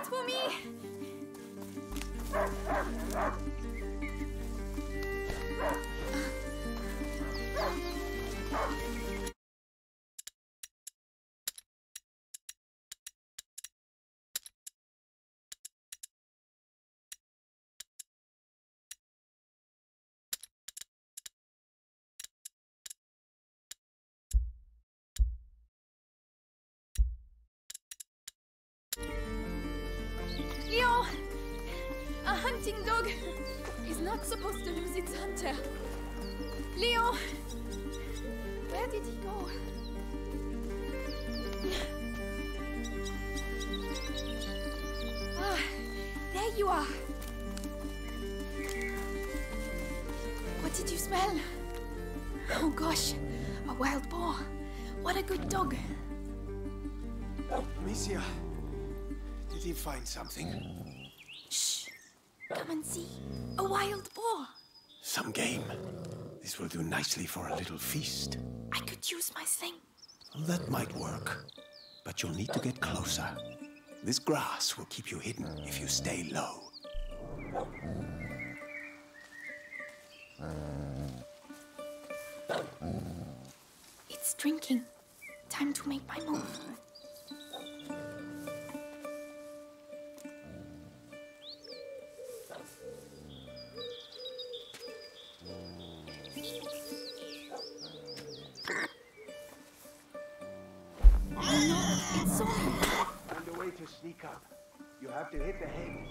lights for me? Leo! A hunting dog is not supposed to lose its hunter. Leo! Where did he go? Ah, there you are! What did you smell? Oh gosh, a wild boar. What a good dog. Amicia. Did he find something? Shh! Come and see. A wild boar. Some game. This will do nicely for a little feast. I could use my sling. That might work. But you'll need to get closer. This grass will keep you hidden if you stay low. It's drinking. Time to make my move. Sneak up. You have to hit the head.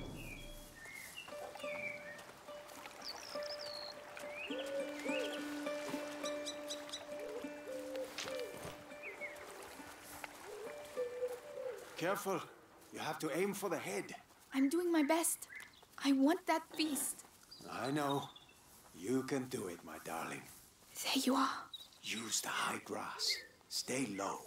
Careful. You have to aim for the head. I'm doing my best. I want that beast. I know. You can do it, my darling. There you are. Use the high grass. Stay low.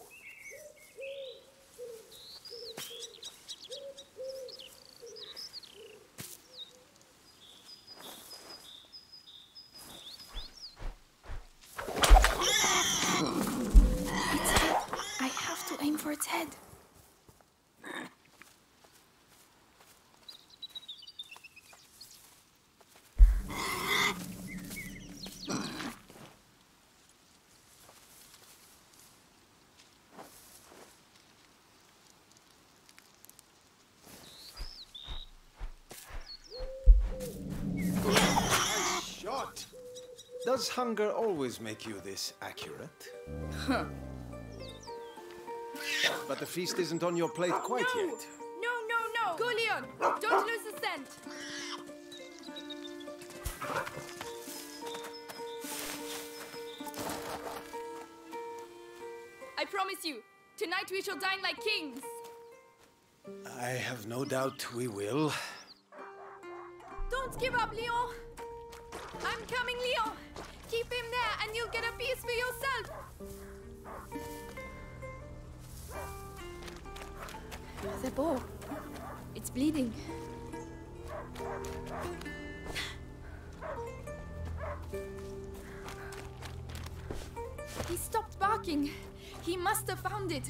Does hunger always make you this accurate? Huh. But the feast isn't on your plate quite yet. No, no, no! Go, Leon! Don't lose the scent! I promise you, tonight we shall dine like kings! I have no doubt we will. Don't give up, Leon! I'm coming, Leon! Keep him there and you'll get a piece for yourself! The bow. It's bleeding. He stopped barking. He must have found it.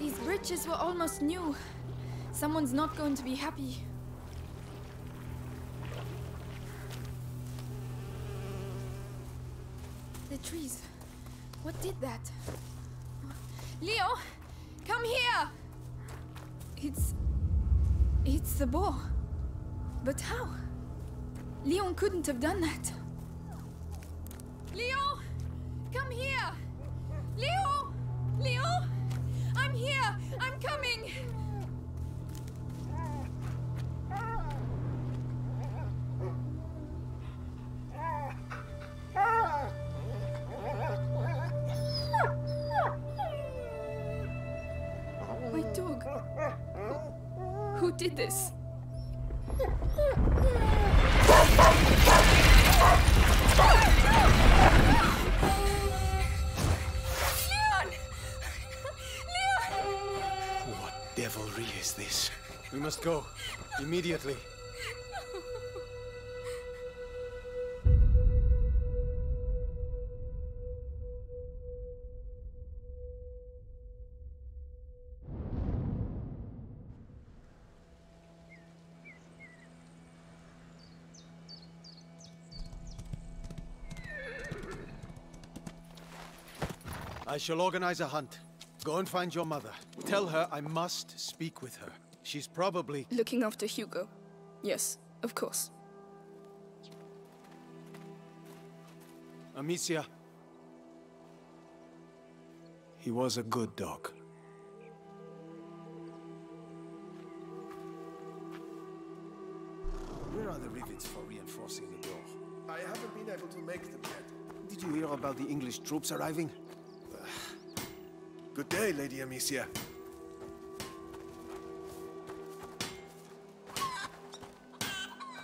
These bridges were almost new. Someone's not going to be happy. The trees. What did that? Leo, come here! It's the boar. But how? Leon couldn't have done that. Leo, come here! Leo! Leo! I'm here! I'm coming! Did this. Leon! Leon! What devilry is this? We must go. Immediately. I shall organize a hunt. Go and find your mother. Tell her I must speak with her. She's probably... looking after Hugo. Yes, of course. Amicia. He was a good dog. Where are the rivets for reinforcing the door? I haven't been able to make them yet. Did you hear about the English troops arriving? Good day, Lady Amicia.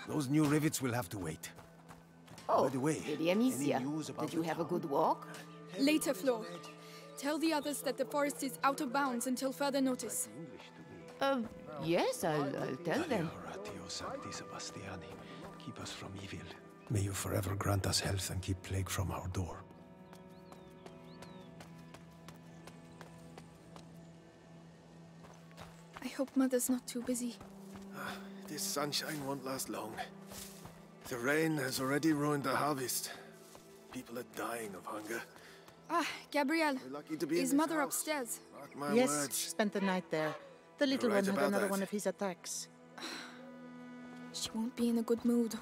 Those new rivets will have to wait. Oh, by the way, Lady Amicia, did you have a good walk? Later, Flo. Tell the others that the forest is out of bounds until further notice. Yes, I'll tell them. Ratio Sancti Sebastiani, keep us from evil. May you forever grant us health and keep plague from our door. I hope Mother's not too busy. This sunshine won't last long. The rain has already ruined the harvest. People are dying of hunger. Ah, Gabrielle. Is Mother upstairs? Yes, she spent the night there. The little one had another one of his attacks. She won't be in a good mood.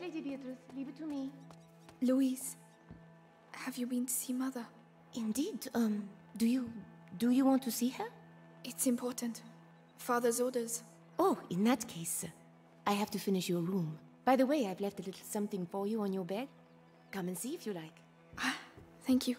Lady Beatrice, leave it to me. Louise, have you been to see Mother? Indeed. Do you want to see her? It's important. Father's orders. Oh, in that case, I have to finish your room. By the way, I've left a little something for you on your bed. Come and see if you like. Ah, thank you.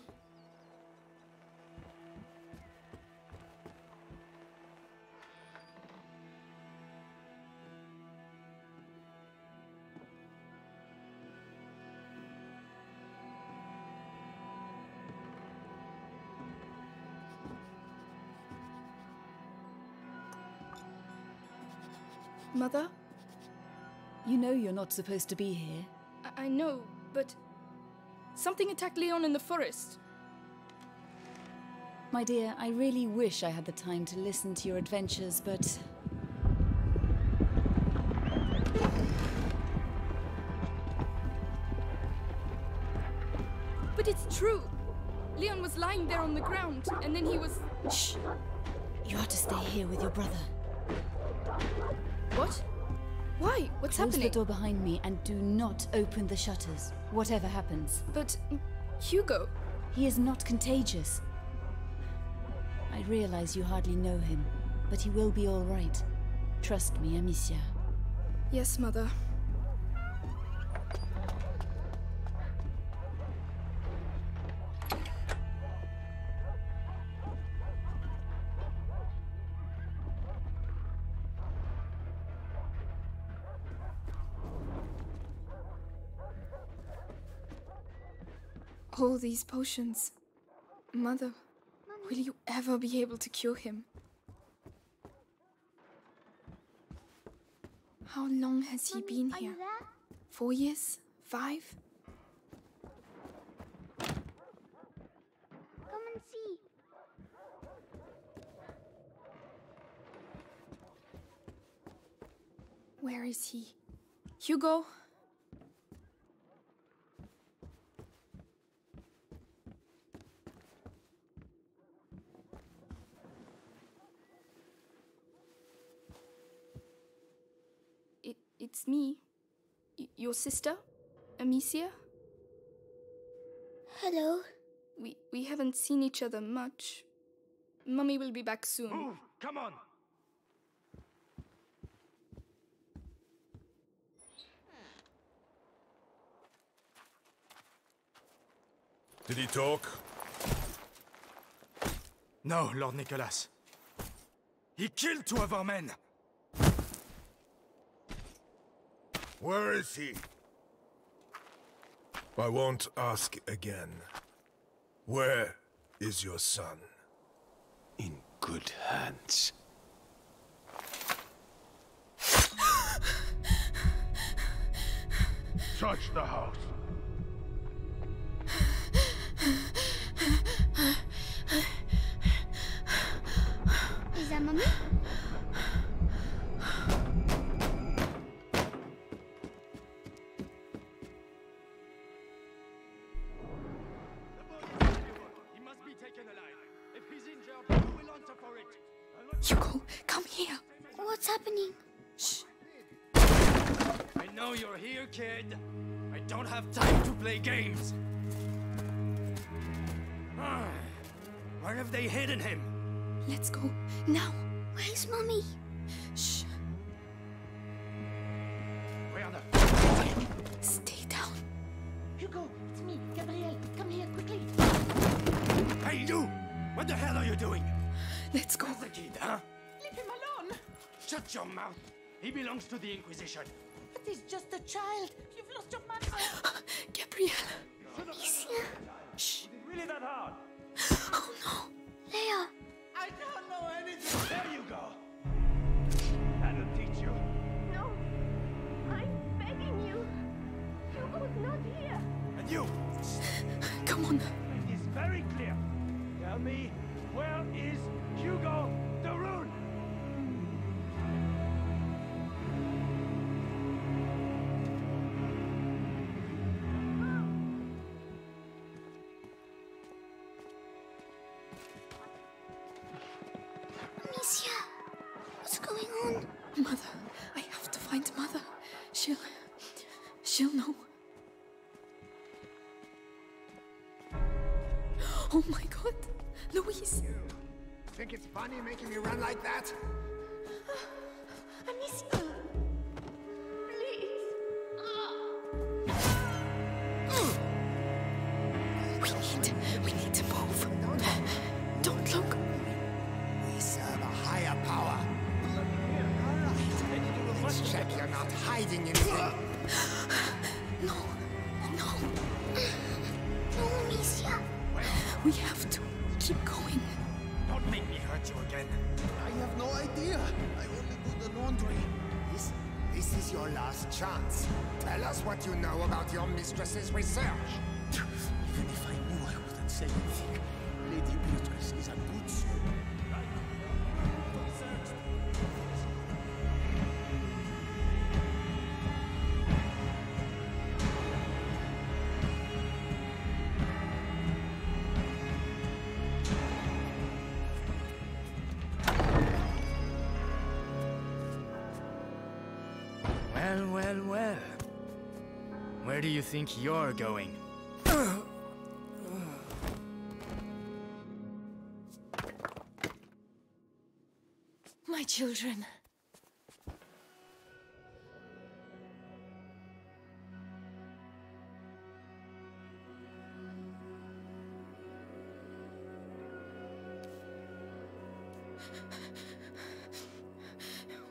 Mother? You know you're not supposed to be here. I know, but... something attacked Leon in the forest. My dear, I really wish I had the time to listen to your adventures, but... but it's true! Leon was lying there on the ground, and then he was... shh! You are to stay here with your brother. What? Why? What's happening? Close the door behind me and do not open the shutters, whatever happens. But... Hugo... he is not contagious. I realize you hardly know him, but he will be all right. Trust me, Amicia. Yes, Mother. All these potions. Mother, will you ever be able to cure him? How long has he been here? 4 years? 5? Come and see. Where is he? Hugo? It's me. Your sister? Amicia? Hello. We haven't seen each other much. Mummy will be back soon. Move! Come on! Did he talk? No, Lord Nicholas. He killed 2 of our men! Where is he? I won't ask again. Where is your son? In good hands. Search the house. Is that Mummy? Hugo, come here. What's happening? Shh. I know you're here, kid. I don't have time to play games. Where have they hidden him? Let's go now. Where's Mommy? Shh. Where the... Stay down. Hugo, it's me, Gabrielle. Come here quickly. Hey, you! What the hell are you doing? Let's go. That's the kid, huh? Leave him alone! Shut your mouth! He belongs to the Inquisition. But he's just a child. You've lost your mind. Gabrielle. He's here. Shh. Really that hard? Oh no. Leia. I don't know anything. There you go. That'll teach you. No. I'm begging you. Hugo's not here. And you. Come on. It is very clear. Tell me. Where is Hugo de Rune? Monsieur, what's going on? Mother, I have to find Mother. She'll know. Oh my God. Louise! You think it's funny making me run like that? I miss you. Please. We need to move. Don't look. We serve a higher power. Alright. Let's check you're not hiding anything. No. No. No, Amicia. We have to. Keep going. Don't make me hurt you again. I have no idea. I only do the laundry. This is your last chance. Tell us what you know about your mistress's research. Even if I knew, I wouldn't say anything. Lady Beatrice is a good soul. Well. Where do you think you're going? My children.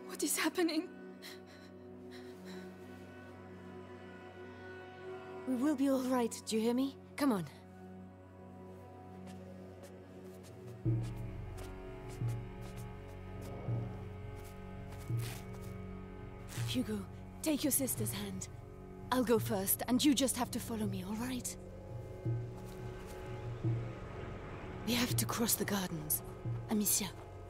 What is happening? We will be all right, do you hear me? Come on. Hugo, take your sister's hand. I'll go first, and you just have to follow me, all right? We have to cross the gardens. Amicia,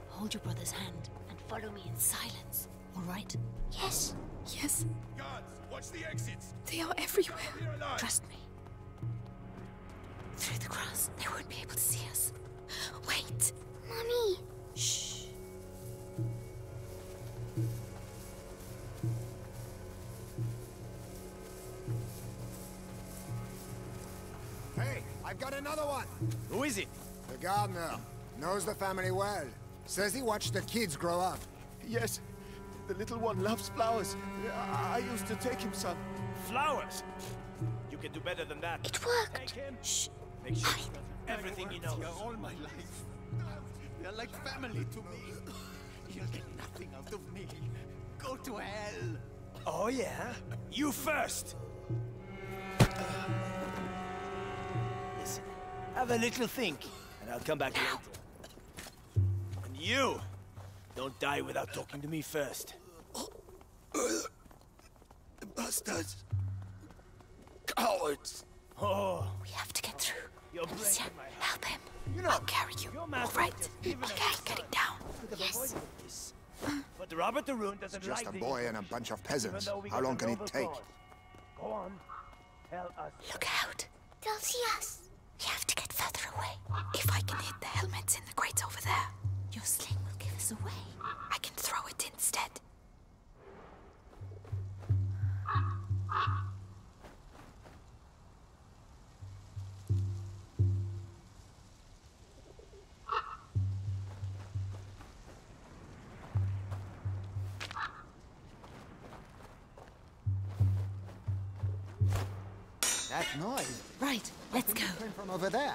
hold your brother's hand and follow me in silence, all right? Yes. Yes. Guards, watch the exits. They are everywhere. Trust me. Through the grass, they won't be able to see us. Wait. Mommy. Shh. Hey, I've got another one. Who is it? The gardener. Knows the family well. Says he watched the kids grow up. Yes. The little one loves flowers. I used to take him some. Flowers? You can do better than that. It worked. Take him. Shh. Make sure everything he knows. All my life. They're like family to me. You'll get nothing out of me. Go to hell. Oh, yeah? You first. Listen, have a little think, and I'll come back later. And you. Don't die without talking to me first. The bastards. cowards! Oh. We have to get through. Lucia, help him. I'll carry you. All right. Okay, getting down. Yes. But Robert de Rune doesn't like just a boy and a bunch of peasants. How long can it take? Go on. Tell us. Look out. They'll see us. We have to get further away. If I can hit the helmets in the crates over there, your sling will give us away. I can throw it instead. That noise. Right, let's go. Came from over there.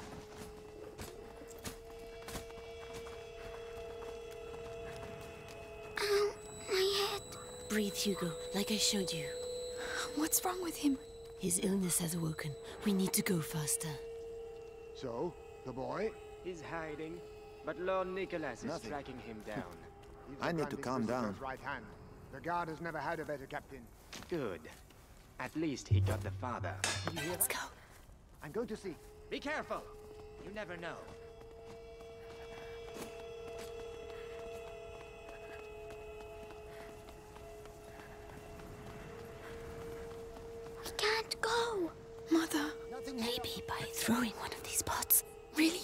Ow, my head. Breathe, Hugo, like I showed you. What's wrong with him? His illness has awoken. We need to go faster. So, the boy? He's hiding, but Lord Nicholas is tracking him down. I need to calm down. Right hand. The guard has never had a better captain. Good. At least he got the father. Let's go. I'm going to see. Be careful. You never know. We can't go. Mother. Maybe by throwing one of these pots. Really?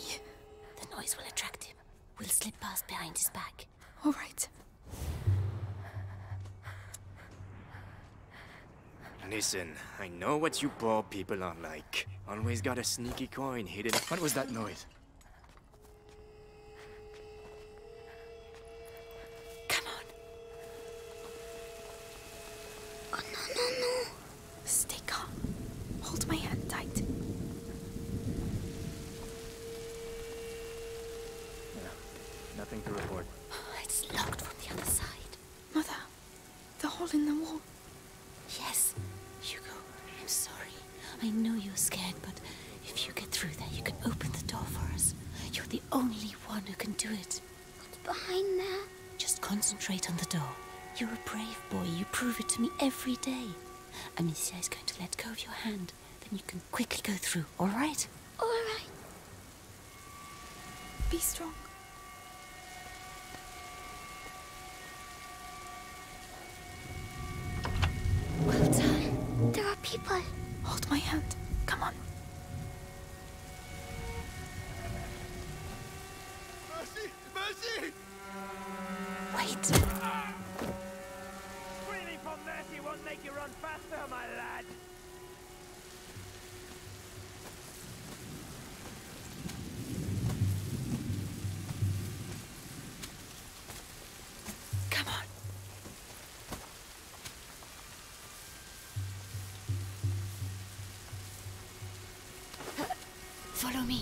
The noise will attract him. We'll slip past behind his back. All right. Listen, I know what you poor people are like. Always got a sneaky coin hidden. What was that noise? Come on. Oh, no, no, no. Stay calm. Hold my hand tight. No, nothing to report. It's locked from the other side. Mother, the hole in the wall. Yes. Hugo, I'm sorry. I know you're scared, but if you get through there, you can open the door for us. You're the only one who can do it. What's behind there? Just concentrate on the door. You're a brave boy. You prove it to me every day. Amicia is going to let go of your hand. Then you can quickly go through, all right? All right. Be strong. There are people. Hold my hand. Come on. Mercy! Mercy! Wait. Screaming for mercy won't make you run faster, my lad. Follow me.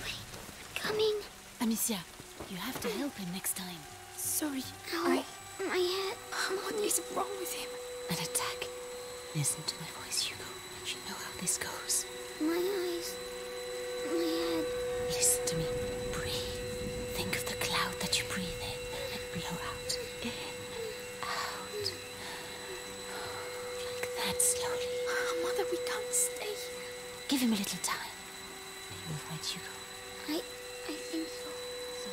Wait, I'm coming. Amicia, you have to help him next time. Sorry. Ow, my head. What is wrong with him? An attack. Listen to my voice, Hugo. You know how this goes. My eyes. My head. Listen to me. Breathe. Think of the cloud that you breathe in and blow out. Slowly. Oh, Mother, we can't stay here. Give him a little time. Are you all right, Hugo? I think so. So,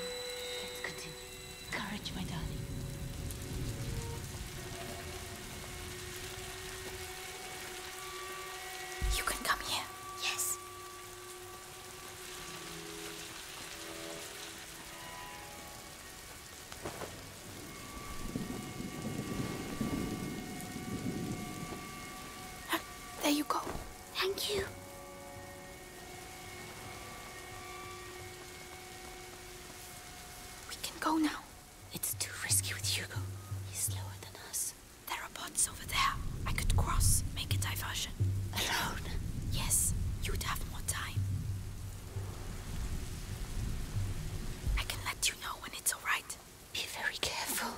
let's continue. Courage, my darling. You can come here. Yes. There you go. Thank you. We can go now. It's too risky with Hugo. He's slower than us. There are pots over there. I could cross, make a diversion. Alone? Yes, you'd have more time. I can let you know when it's all right. Be very careful.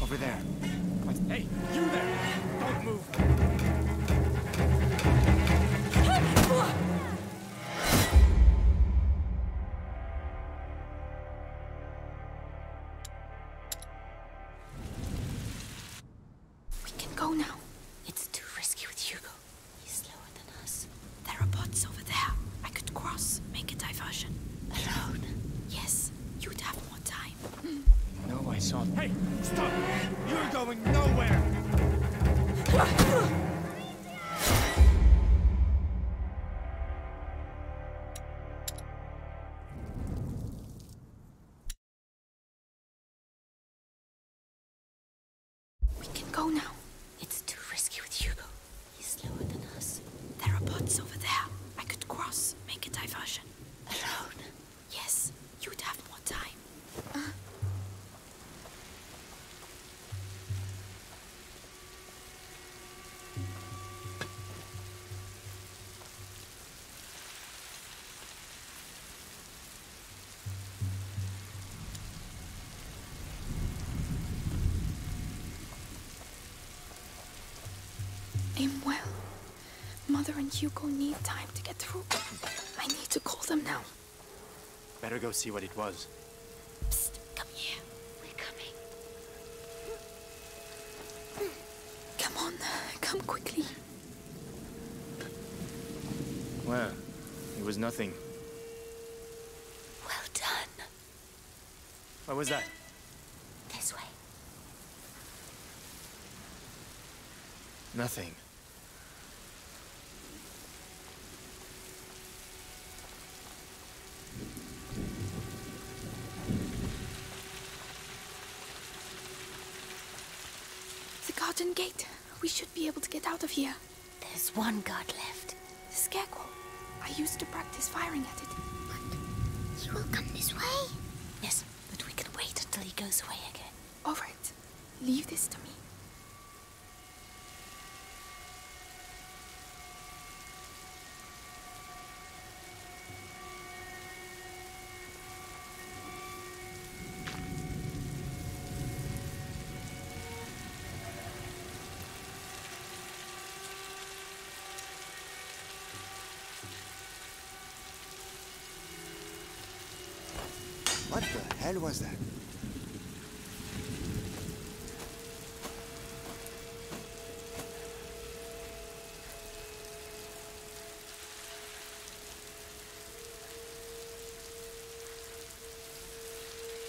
Over there. Hey, you there! Don't move! It's over there. I could cross, make a diversion. Alone? Yes, you'd have more time. No, I saw... Hey, stop! You're going nowhere! I'm well. Mother and Hugo need time to get through. I need to call them now. Better go see what it was. Psst, come here. We're coming. Come on, come quickly. Well, it was nothing. Well done. What was that? This way. Nothing. Gate. We should be able to get out of here. There's one guard left. The scarecrow. I used to practice firing at it. But he will come this way. Yes, but we can wait until he goes away again. All right. Leave this to me. What the hell was that?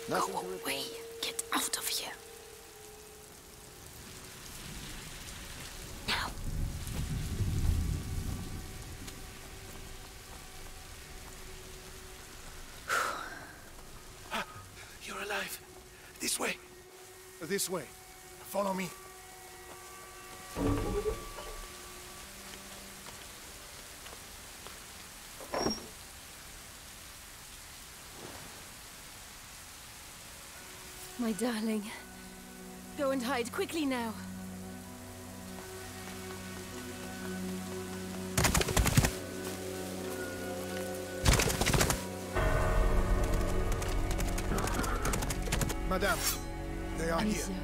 Nothing. Go away. Get out of here. This way. Follow me. My darling, go and hide quickly now. Madame. They are Amicia, here.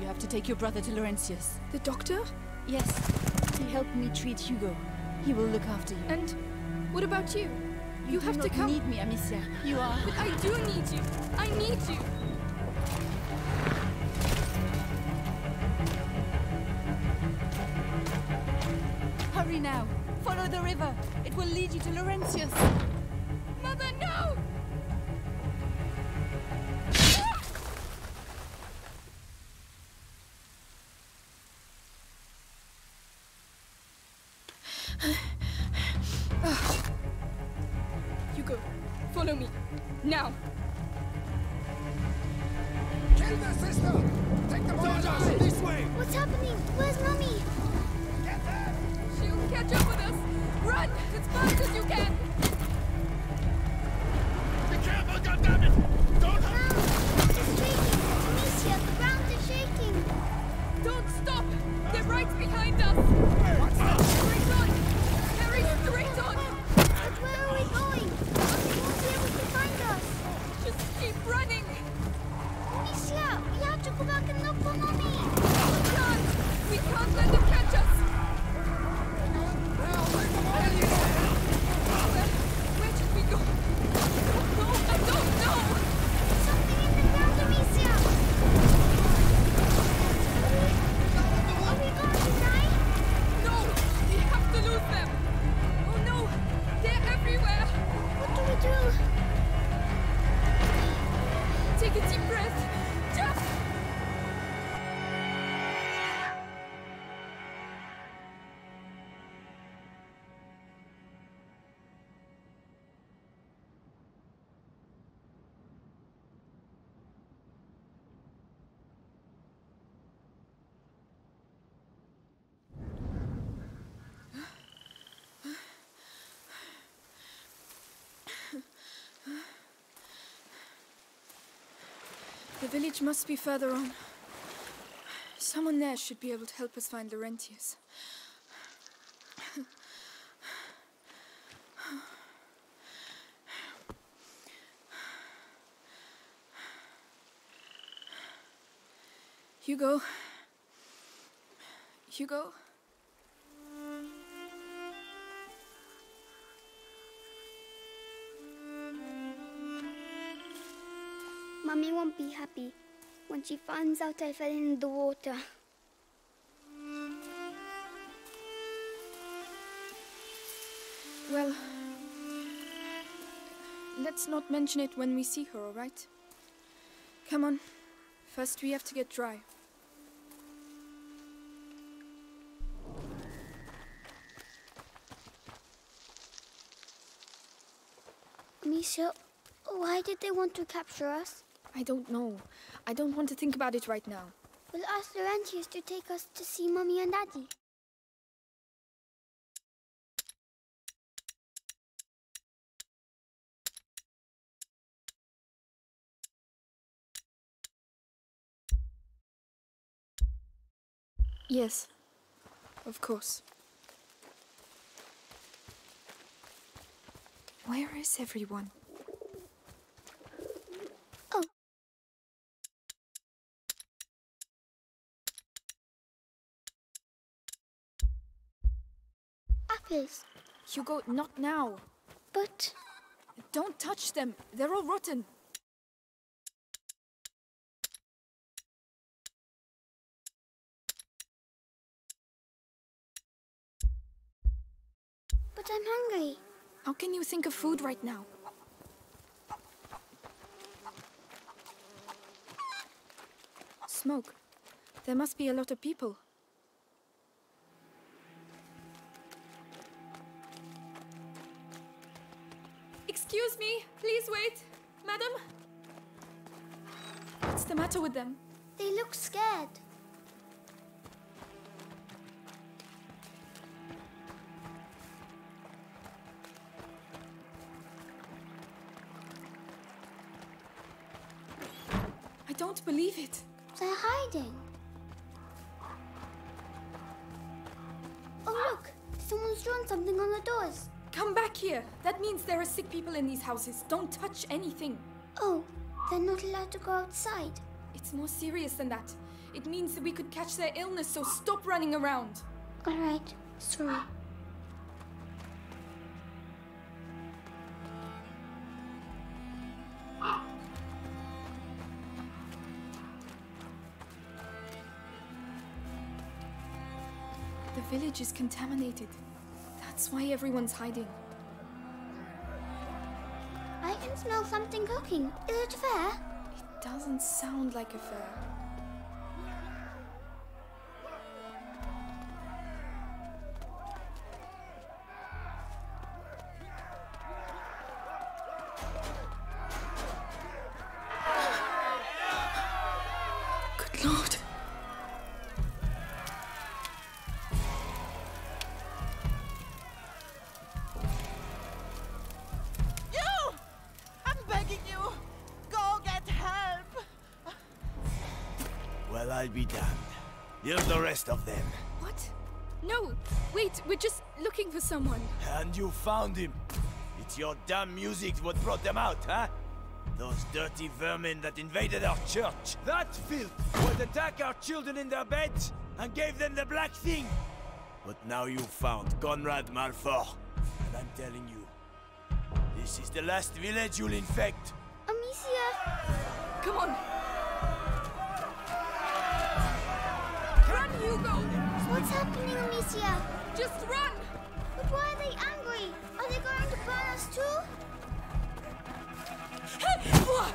You have to take your brother to Laurentius. The doctor? Yes. He helped me treat Hugo. He will look after you. And what about you? You have to come. You need me, Amicia. You are. But I do need you. I need you. Hurry now. Follow the river. It will lead you to Laurentius. Mother, no! Now! Kill the sister! Take the soldiers! This way! What's happening? Where's Mummy? Get them! She'll catch up with us! Run! As fast as you can! Be careful, goddammit! Don't hurt! Ground is shaking! Amicia, the ground is shaking! Don't stop! They're right behind us! What's that? Straight on! Carry straight on! But where are we going? Keep running! Amicia, we have to go back and look for Mommy! We can't! We can't let them catch us! Now, take them all! The village must be further on. Someone there should be able to help us find Laurentius. Hugo. Hugo? Mummy won't be happy when she finds out I fell in the water. Well, let's not mention it when we see her, all right? Come on. First we have to get dry. Misha, why did they want to capture us? I don't know. I don't want to think about it right now. We'll ask Laurentius to take us to see Mummy and Daddy. Yes, of course. Where is everyone? Hugo, not now. But... Don't touch them. They're all rotten. But I'm hungry. How can you think of food right now? Smoke. There must be a lot of people. Excuse me, please wait. Madam? What's the matter with them? They look scared. I don't believe it. They're hiding. Oh, look! Someone's drawn something on the doors. Come back here. That means there are sick people in these houses. Don't touch anything. Oh, they're not allowed to go outside. It's more serious than that. It means that we could catch their illness, so stop running around. All right, sorry. The village is contaminated. That's why everyone's hiding. I can smell something cooking. Is it fair? It doesn't sound like a fair. Good Lord. I'll be damned. Here's the rest of them. What? No, wait, we're just looking for someone. And you found him. It's your damn music what brought them out, huh? Those dirty vermin that invaded our church. That filth would attack our children in their beds and gave them the black thing. But now you found Conrad Malfour. And I'm telling you, this is the last village you'll infect. Amicia! Come on. Run, Hugo! What's happening, Amicia? Just run! But why are they angry? Are they going to burn us too? Good Lord!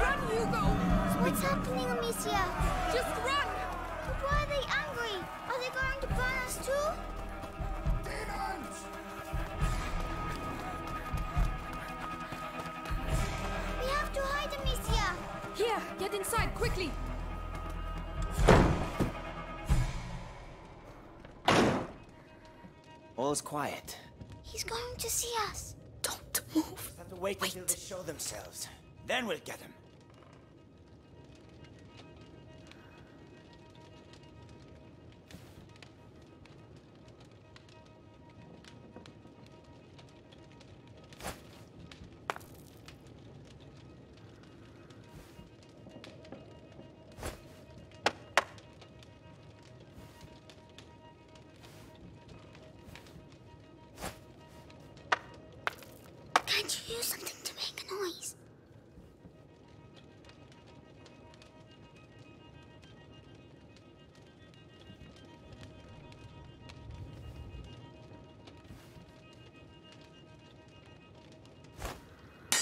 Run, Hugo! What's happening, Amicia? Just run! But why are they angry? Are they going to burn us too? Demons! We have to hide, Amicia! Here, get inside, quickly! fellow's quiet. He's going to see us. Don't move. Let them wait until they show themselves. Then we'll get him.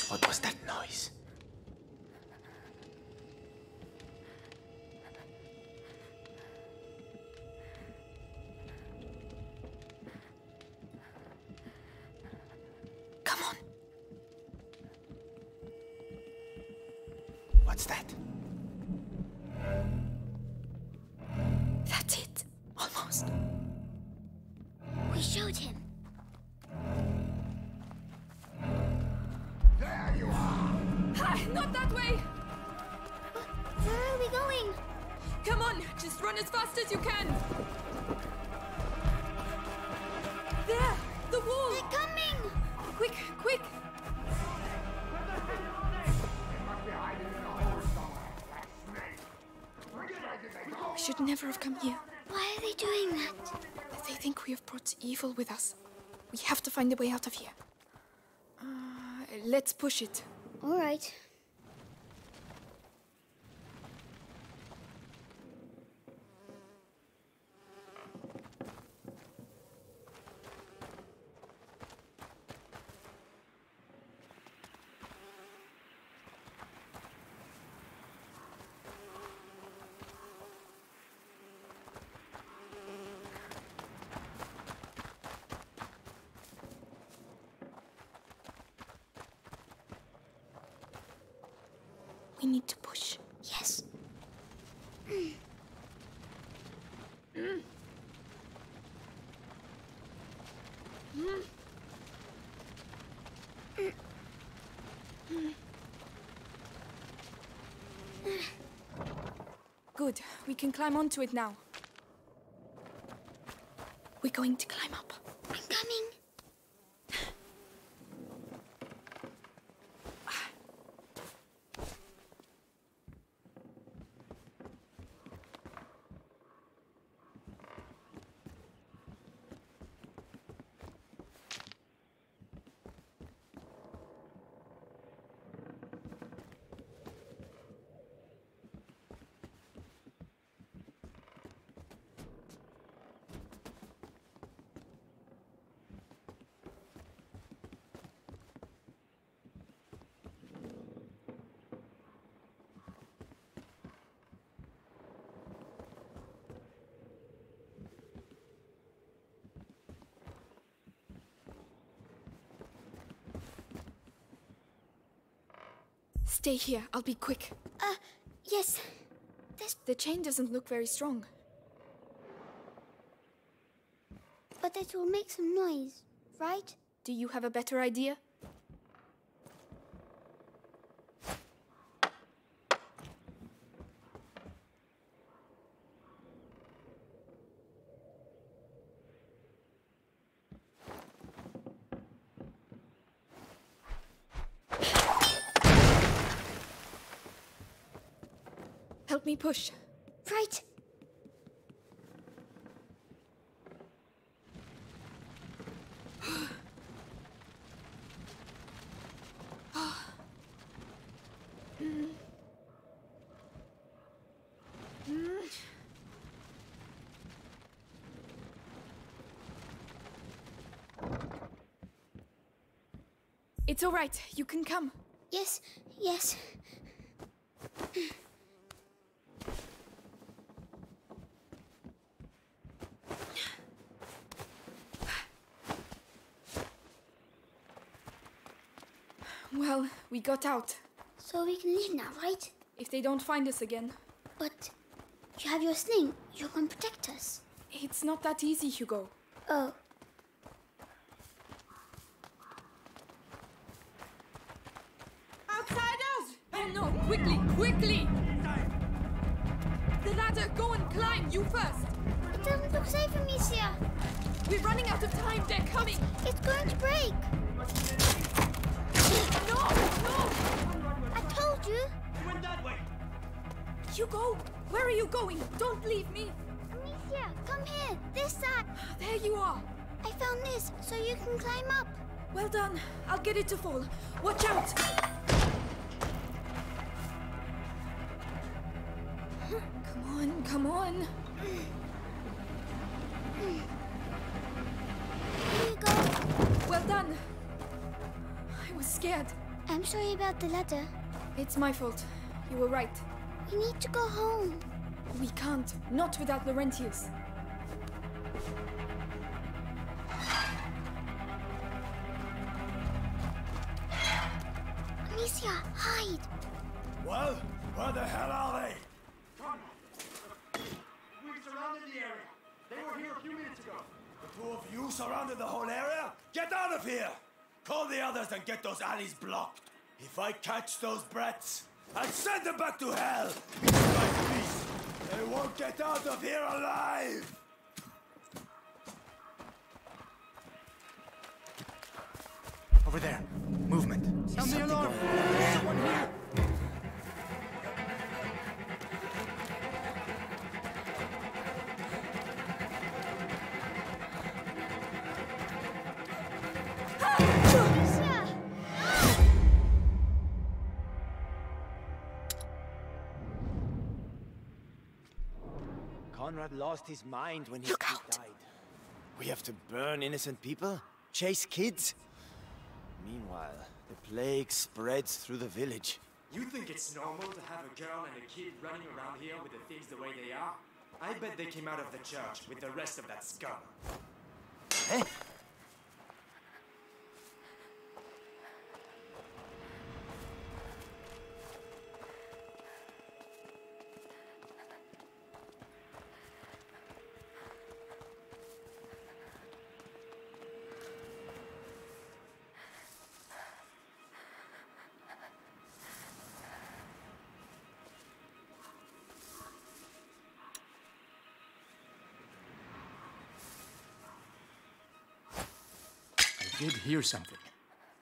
What was that noise? Come on. What's that? That's it. Almost. We showed him. Run as fast as you can! There! The wall! They're coming! Quick, quick! We should never have come here. Why are they doing that? They think we have brought evil with us. We have to find a way out of here. Let's push it. All right. We need to push. Yes. Good. We can climb onto it now. We're going to climb up. I'm coming. Stay here. I'll be quick. Yes. The chain doesn't look very strong. But it will make some noise, right? Do you have a better idea? Let me push. Right. It's all right. You can come. Yes, yes. Well, we got out. So we can leave now, right? If they don't find us again. But you have your sling. You can protect us. It's not that easy, Hugo. Oh. Quickly, quickly! The ladder, go and climb, you first! It doesn't look safe, Amicia. We're running out of time, they're coming! It's going to break! No, no! I told you! You went that way! Hugo, where are you going? Don't leave me! Amicia, come here, this side! There you are! I found this, so you can climb up! Well done, I'll get it to fall. Watch out! Come on, come on! Here you go! Well done! I was scared. I'm sorry about the ladder. It's my fault. You were right. We need to go home. We can't. Not without Laurentius. Amicia, hide! Well, where the hell are they? We've surrounded the area. They were here a few minutes ago. The two of you surrounded the whole area? Get out of here! Call the others and get those alleys blocked. If I catch those brats, I'll send them back to hell! Piece by piece! They won't get out of here alive! Over there. Movement. Sound the alarm! There's someone here! Conrad lost his mind when he died. We have to burn innocent people? Chase kids? Meanwhile, the plague spreads through the village. You think it's normal to have a girl and a kid running around here with the things the way they are? I bet they came out of the church with the rest of that scum. Eh? I did hear something.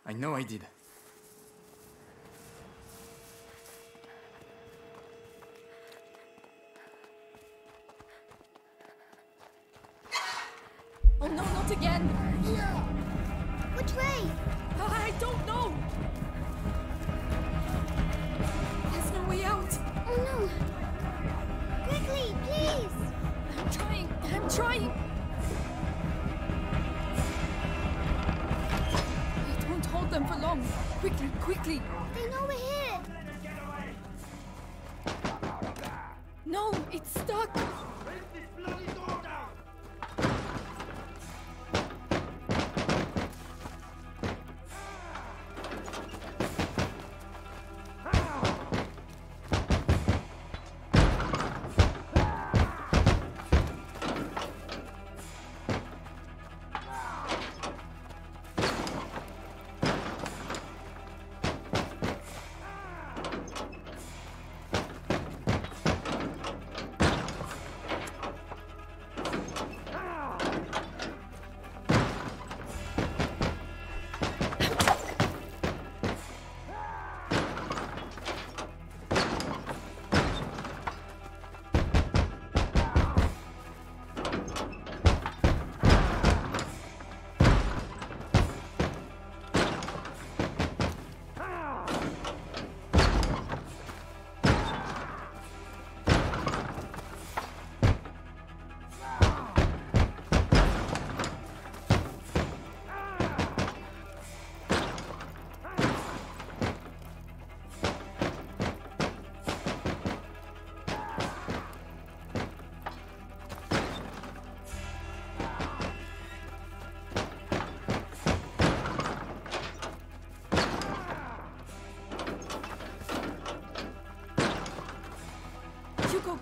I know I did. Oh no, not again! Yeah. Which way? I don't know! There's no way out! Oh no! Quickly, please! I'm trying! Them for long. Quickly, quickly. They know we're here. No, it's stuck. Break this bloody door down.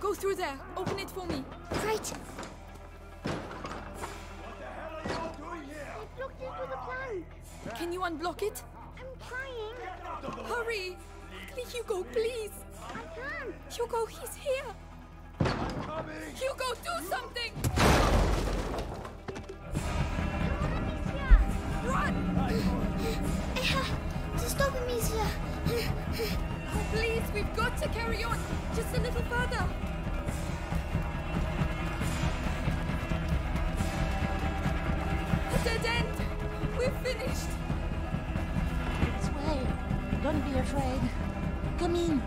Go through there. Open it for me. Right. What the hell are you doing here? I blocked it with a plank. Can you unblock it? I'm trying. Hurry. Quickly, Hugo, please. I can't. Hugo, he's here. I'm coming. Hugo, do something. Run. Just open me, sir. Oh, please, we've got to carry on. Just a little further. A dead end. We're finished. This way. Don't be afraid. Come in. The most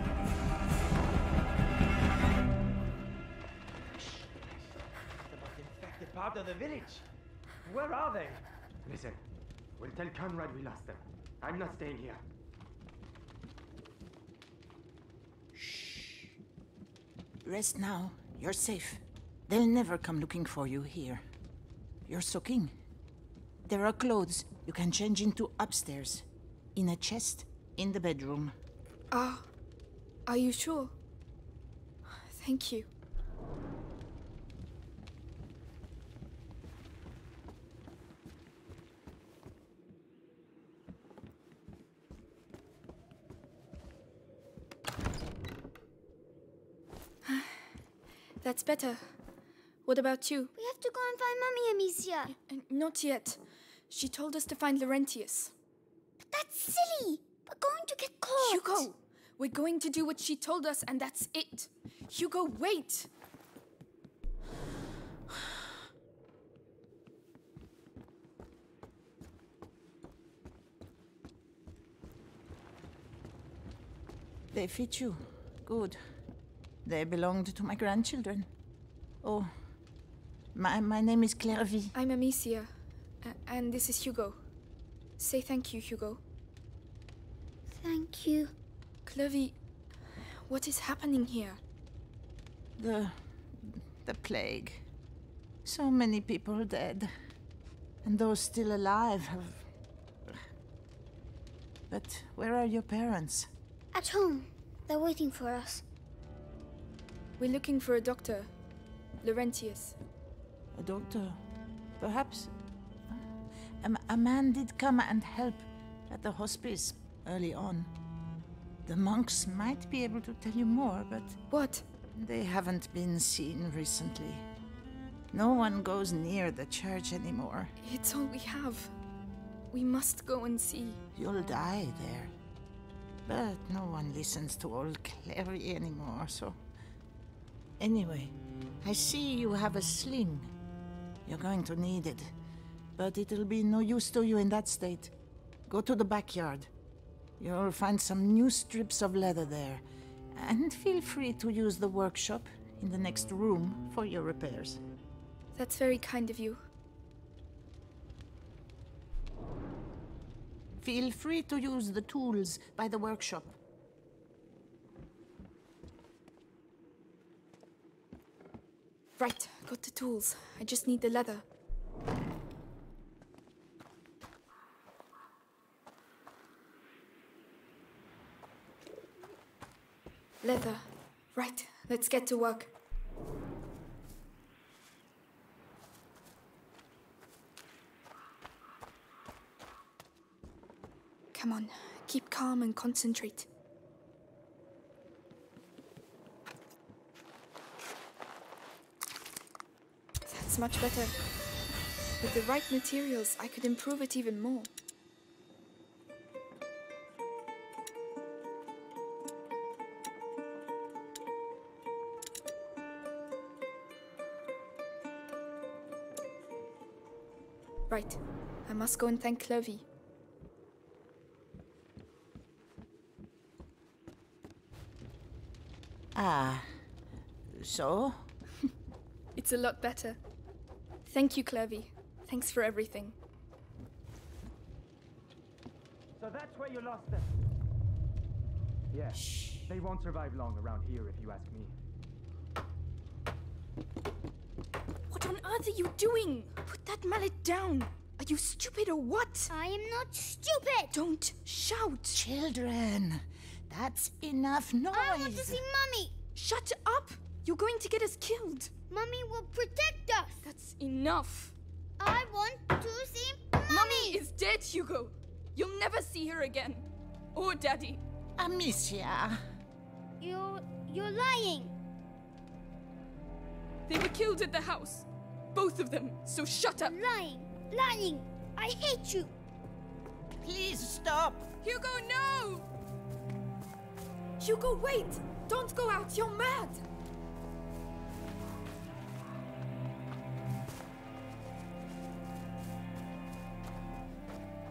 infected part of the village. Where are they? Listen, we'll tell Conrad we lost them. I'm not staying here. Shh. Rest now. You're safe. They'll never come looking for you here. You're soaking. There are clothes you can change into upstairs. In a chest in the bedroom. Ah. Are you sure? Thank you. That's better. What about you? We have to go and find Mummy, Amicia. Not yet. She told us to find Laurentius. But that's silly. We're going to get caught. Hugo, we're going to do what she told us and that's it. Hugo, wait. They fit you. Good. They belonged to my grandchildren. Oh, my name is Clervie. I'm Amicia, and this is Hugo. Say thank you, Hugo. Thank you. Clervie, what is happening here? The plague. So many people dead. And those still alive have... But where are your parents? At home. They're waiting for us. We're looking for a doctor, Laurentius. A doctor? Perhaps... A man did come and help at the hospice early on. The monks might be able to tell you more, but... What? They haven't been seen recently. No one goes near the church anymore. It's all we have. We must go and see. You'll die there. But no one listens to old Clervie anymore, so... Anyway, I see you have a sling. You're going to need it, but it'll be no use to you in that state. Go to the backyard. You'll find some new strips of leather there, and feel free to use the workshop in the next room for your repairs. That's very kind of you. Feel free to use the tools by the workshop. Right, got the tools. I just need the leather. Leather. Right, let's get to work. Come on, keep calm and concentrate. Much better. With the right materials, I could improve it even more. Right. I must go and thank Clervie. Ah. So? It's a lot better. Thank you, Clervie. Thanks for everything. So that's where you lost them. Yeah. Shh. They won't survive long around here, if you ask me. What on earth are you doing? Put that mallet down. Are you stupid or what? I am not stupid. Don't shout. Children, that's enough noise. I want to see Mummy. Shut up. You're going to get us killed. Mummy will protect us! That's enough! I want to see Mummy! Mummy is dead, Hugo! You'll never see her again! Or Daddy! Amicia. You're lying. They were killed at the house. Both of them, so shut up. Lying, lying. I hate you. Please stop. Hugo, no! Hugo, wait! Don't go out, you're mad!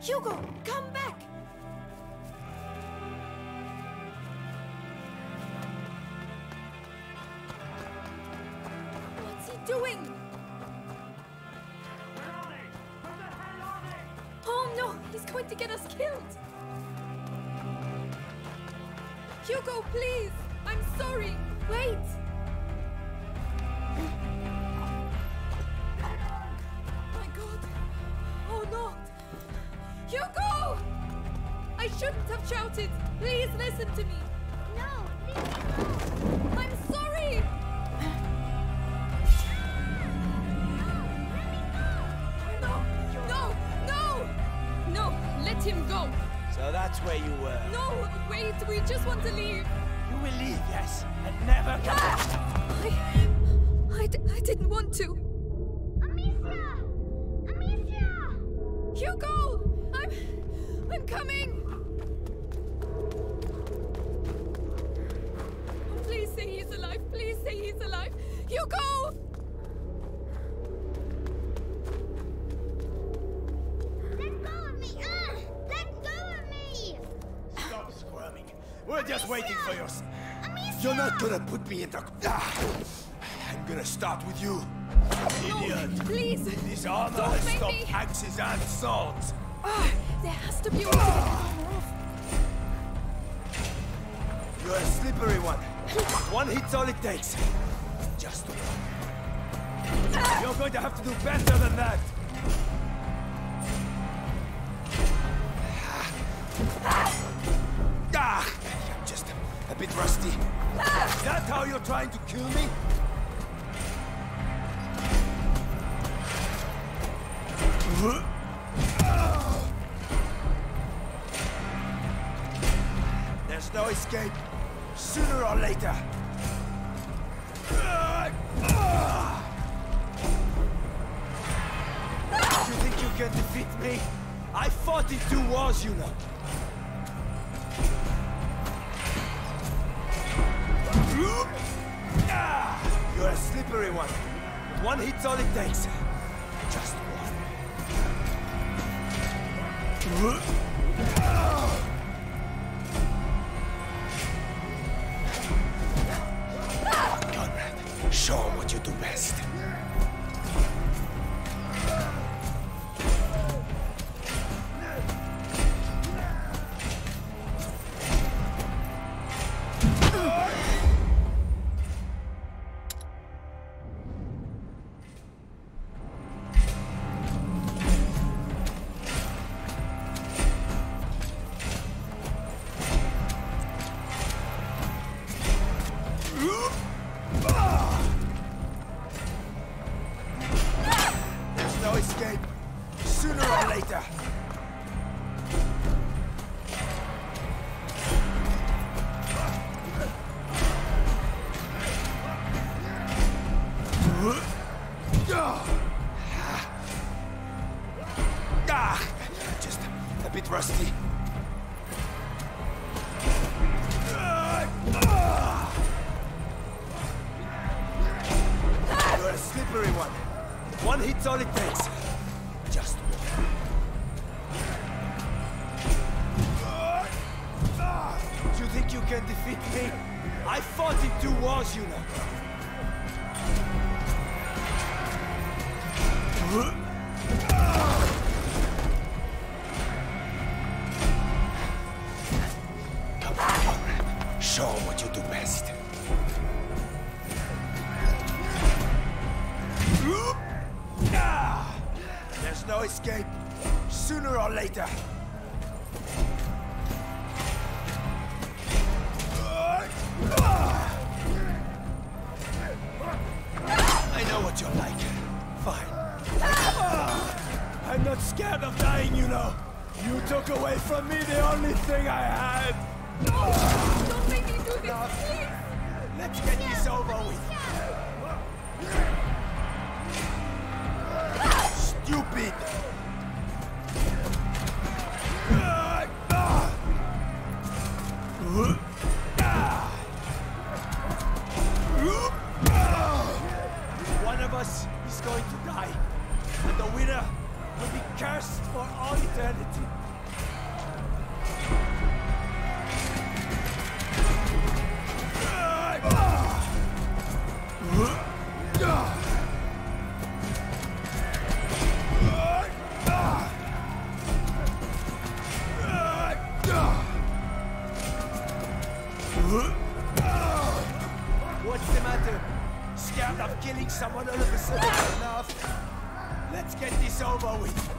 Hugo, come back! What's he doing? Oh no, he's going to get us killed! Hugo, please! I'm sorry! Wait! My God! Oh no! Hugo! I shouldn't have shouted! Please listen to me! No! Please no! I'm sorry! No! No! No! No! Let him go! So that's where you were. No, wait, we just want to leave. You will leave, yes, and never come back. I didn't want to. Amicia! Amicia! Hugo! I'm coming! Oh, please say he's alive, please say he's alive. Hugo! We're just waiting for you. You're not gonna put me in the... I'm gonna start with you. Idiot. No, please. This armor has stopped axes and swords. There has to be a way to get armor off. You're a slippery one. One hit's all it takes. Just one. You're going to have to do better than that. A bit rusty. Is that how you're trying to kill me? There's no escape. Sooner or later. You think you can defeat me? I fought in 2 wars, you know. You're a slippery one. One hit's all it takes. Just one. Conrad, show him what you do best. Scared of dying, you know. You took away from me the only thing I had. Don't make me do this, please! Let's get this over with! Stupid! One of us is going to die, and the winner will be cursed for all eternity. What's the matter? Scared of killing someone all of a sudden? Enough. Let's get this over with.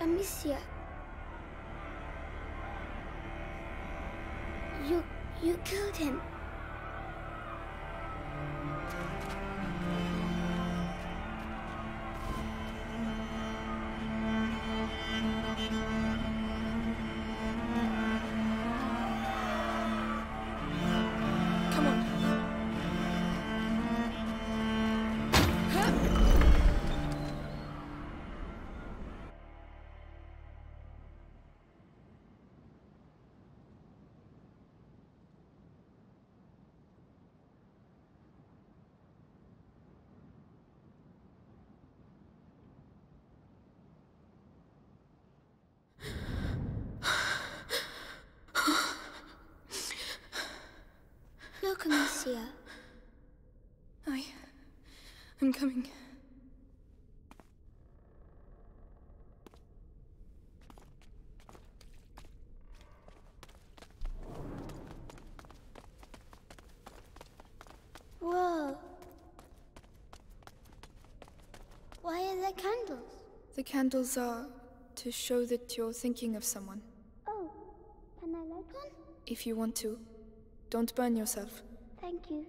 Amicia, you killed him. Amicia. I'm coming. Whoa. Why are there candles? The candles are to show that you're thinking of someone. Oh, can I light one? If you want to. Don't burn yourself. Thank you.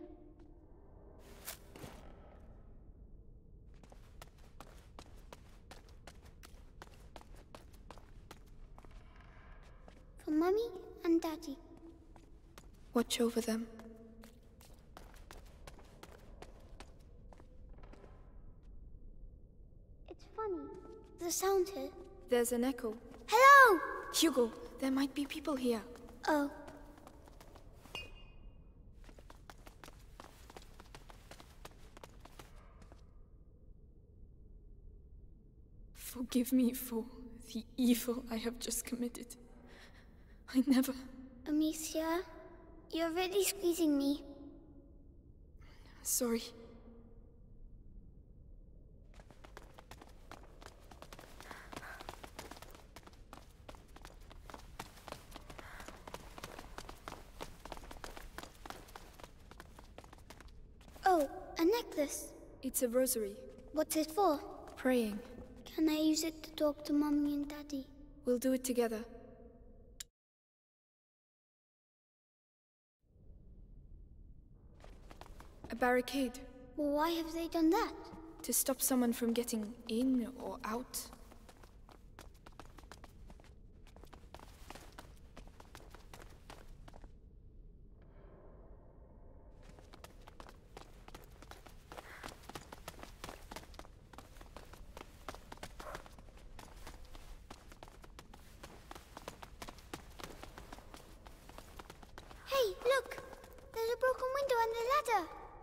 For Mummy and Daddy. Watch over them. It's funny. The sound here. There's an echo. Hello! Hugo, there might be people here. Oh. Forgive me for the evil I have just committed. I never... Amicia, you're really squeezing me. Sorry. Oh, a necklace. It's a rosary. What's it for? Praying. Can I use it to talk to Mummy and Daddy? We'll do it together. A barricade. Well, why have they done that? To stop someone from getting in or out.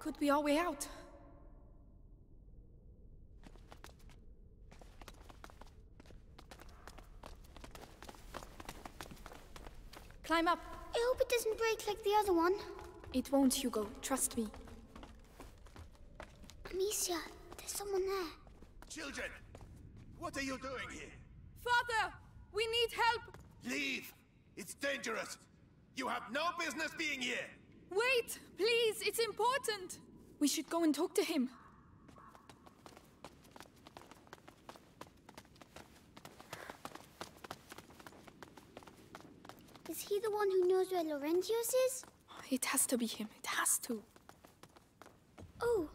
Could be our way out. Climb up. I hope it doesn't break like the other one. It won't, Hugo. Trust me. Amicia, there's someone there. Children, what are you doing here? Father, we need help. Leave. It's dangerous. You have no business being here. Wait, please, it's important! We should go and talk to him. Is he the one who knows where Laurentius is? It has to be him. It has to. Oh,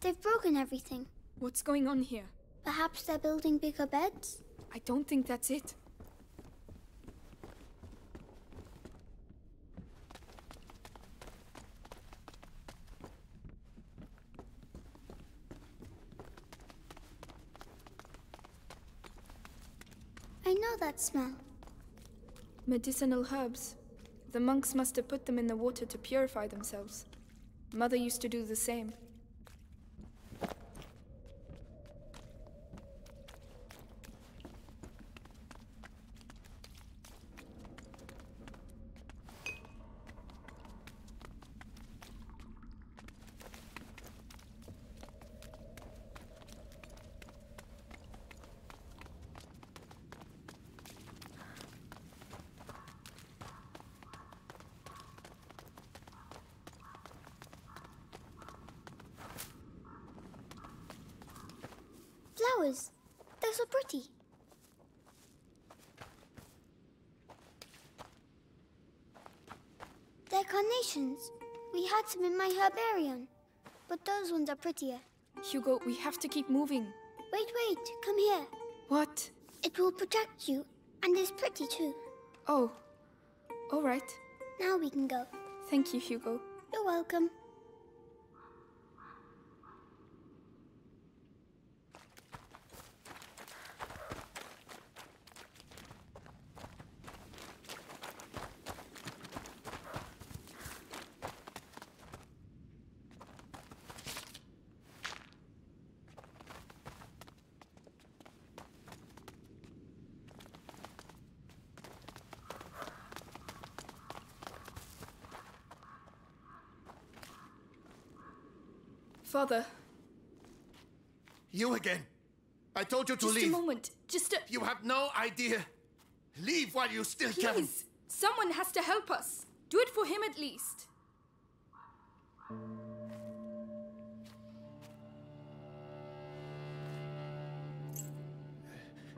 they've broken everything. What's going on here? Perhaps they're building bigger beds? I don't think that's it. I know that smell. Medicinal herbs. The monks must have put them in the water to purify themselves. Mother used to do the same. They're so pretty. They're carnations. We had some in my herbarium, but those ones are prettier. Hugo, we have to keep moving. Wait, come here. What? It will protect you, and it's pretty too. Oh, all right. Now we can go. Thank you, Hugo. You're welcome. Father. You again. I told you to leave. Just a moment. You have no idea. Leave while you still can. Please. Someone has to help us. Do it for him at least.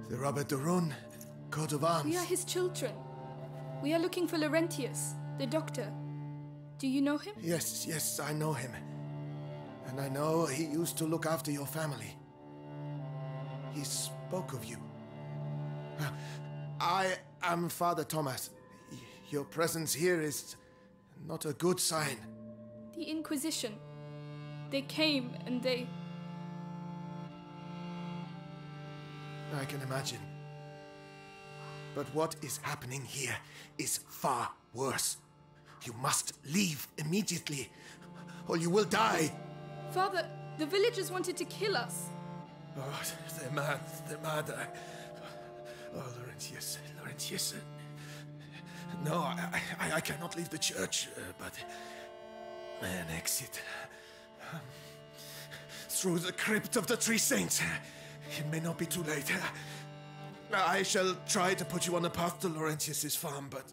The Robert de Rune coat of arms. We are his children. We are looking for Laurentius, the doctor. Do you know him? Yes, I know him. And I know he used to look after your family. He spoke of you. I am Father Thomas. Your presence here is not a good sign. The Inquisition. They came and they... I can imagine. But what is happening here is far worse. You must leave immediately, or you will die. Father, the villagers wanted to kill us. Oh, they're mad. They're mad. Oh, Laurentius. No, I cannot leave the church, but an exit. Through the crypt of the Three Saints. It may not be too late. I shall try to put you on the path to Laurentius's farm, but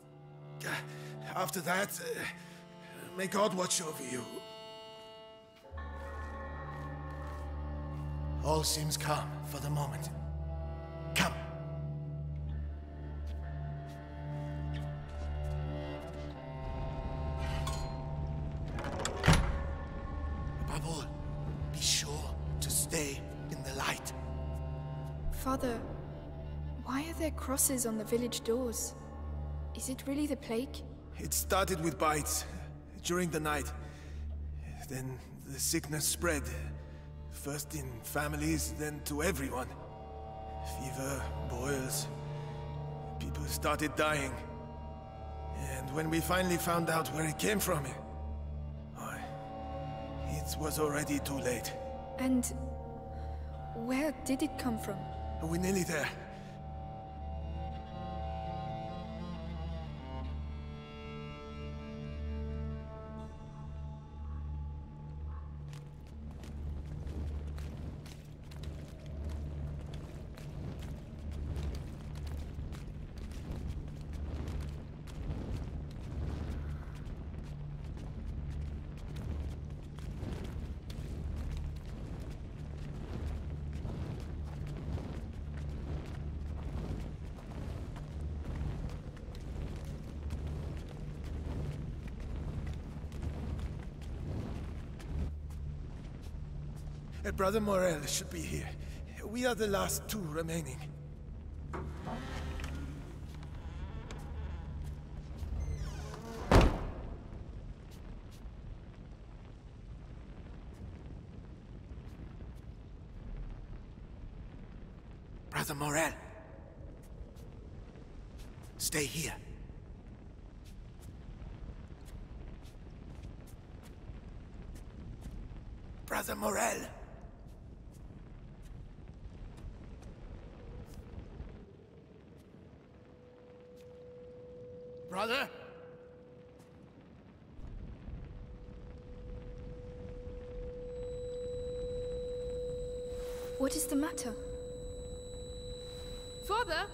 after that, may God watch over you. All seems calm for the moment. Come. Above all, be sure to stay in the light. Father, why are there crosses on the village doors? Is it really the plague? It started with bites during the night. Then the sickness spread. First in families, then to everyone. Fever, boils. People started dying. And when we finally found out where it came from, it was already too late. And where did it come from? We're nearly there. Brother Morel should be here. We are the last two remaining. Brother Morel. Stay here. Brother Morel. Brother? What is the matter? Father?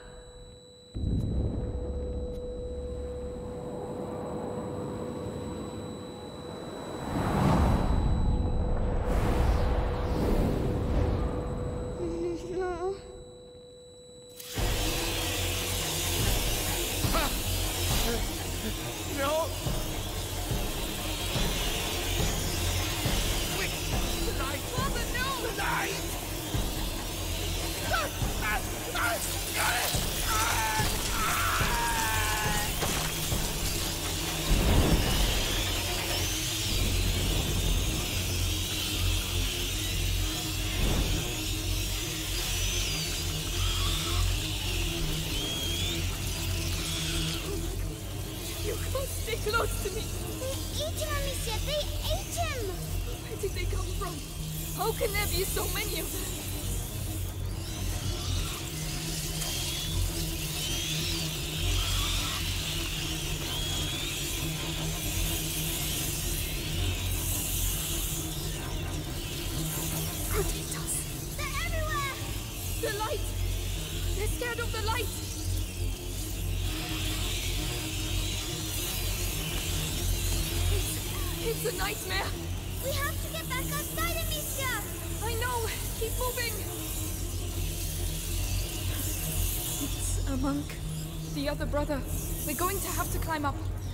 Brother, we're going to have to climb up.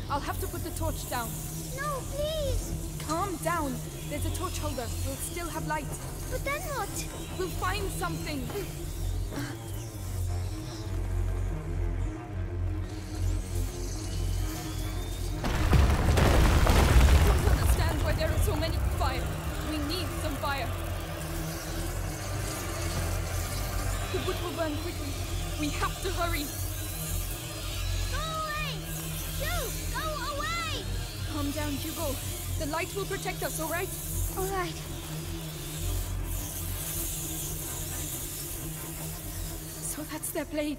I'll have to put the torch down. No, please! Calm down. There's a torch holder. We'll still have light. But then what? We'll find something. I don't understand why there are so many fire. We need some fire. The wood will burn quickly. We have to hurry. Calm down, Hugo. The light will protect us, all right? All right. So that's their plague.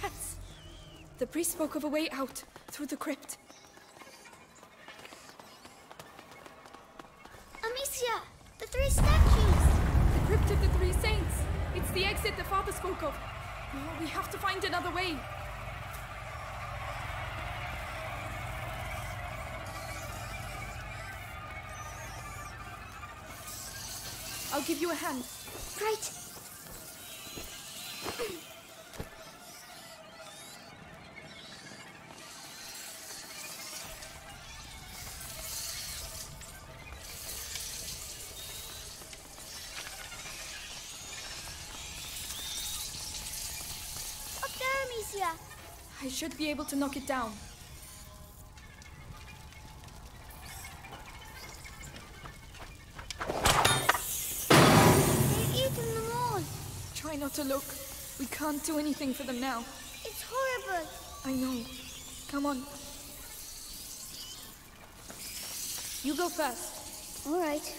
Rats! The priest spoke of a way out, through the crypt. Amicia! The three statues! The crypt of the three saints! It's the exit the father spoke of. No, we have to find another way. I'll give you a hand. Right. Up there, Amicia. I should be able to knock it down. Not to look. We can't do anything for them now. It's horrible. I know. Come on. You go first. All right.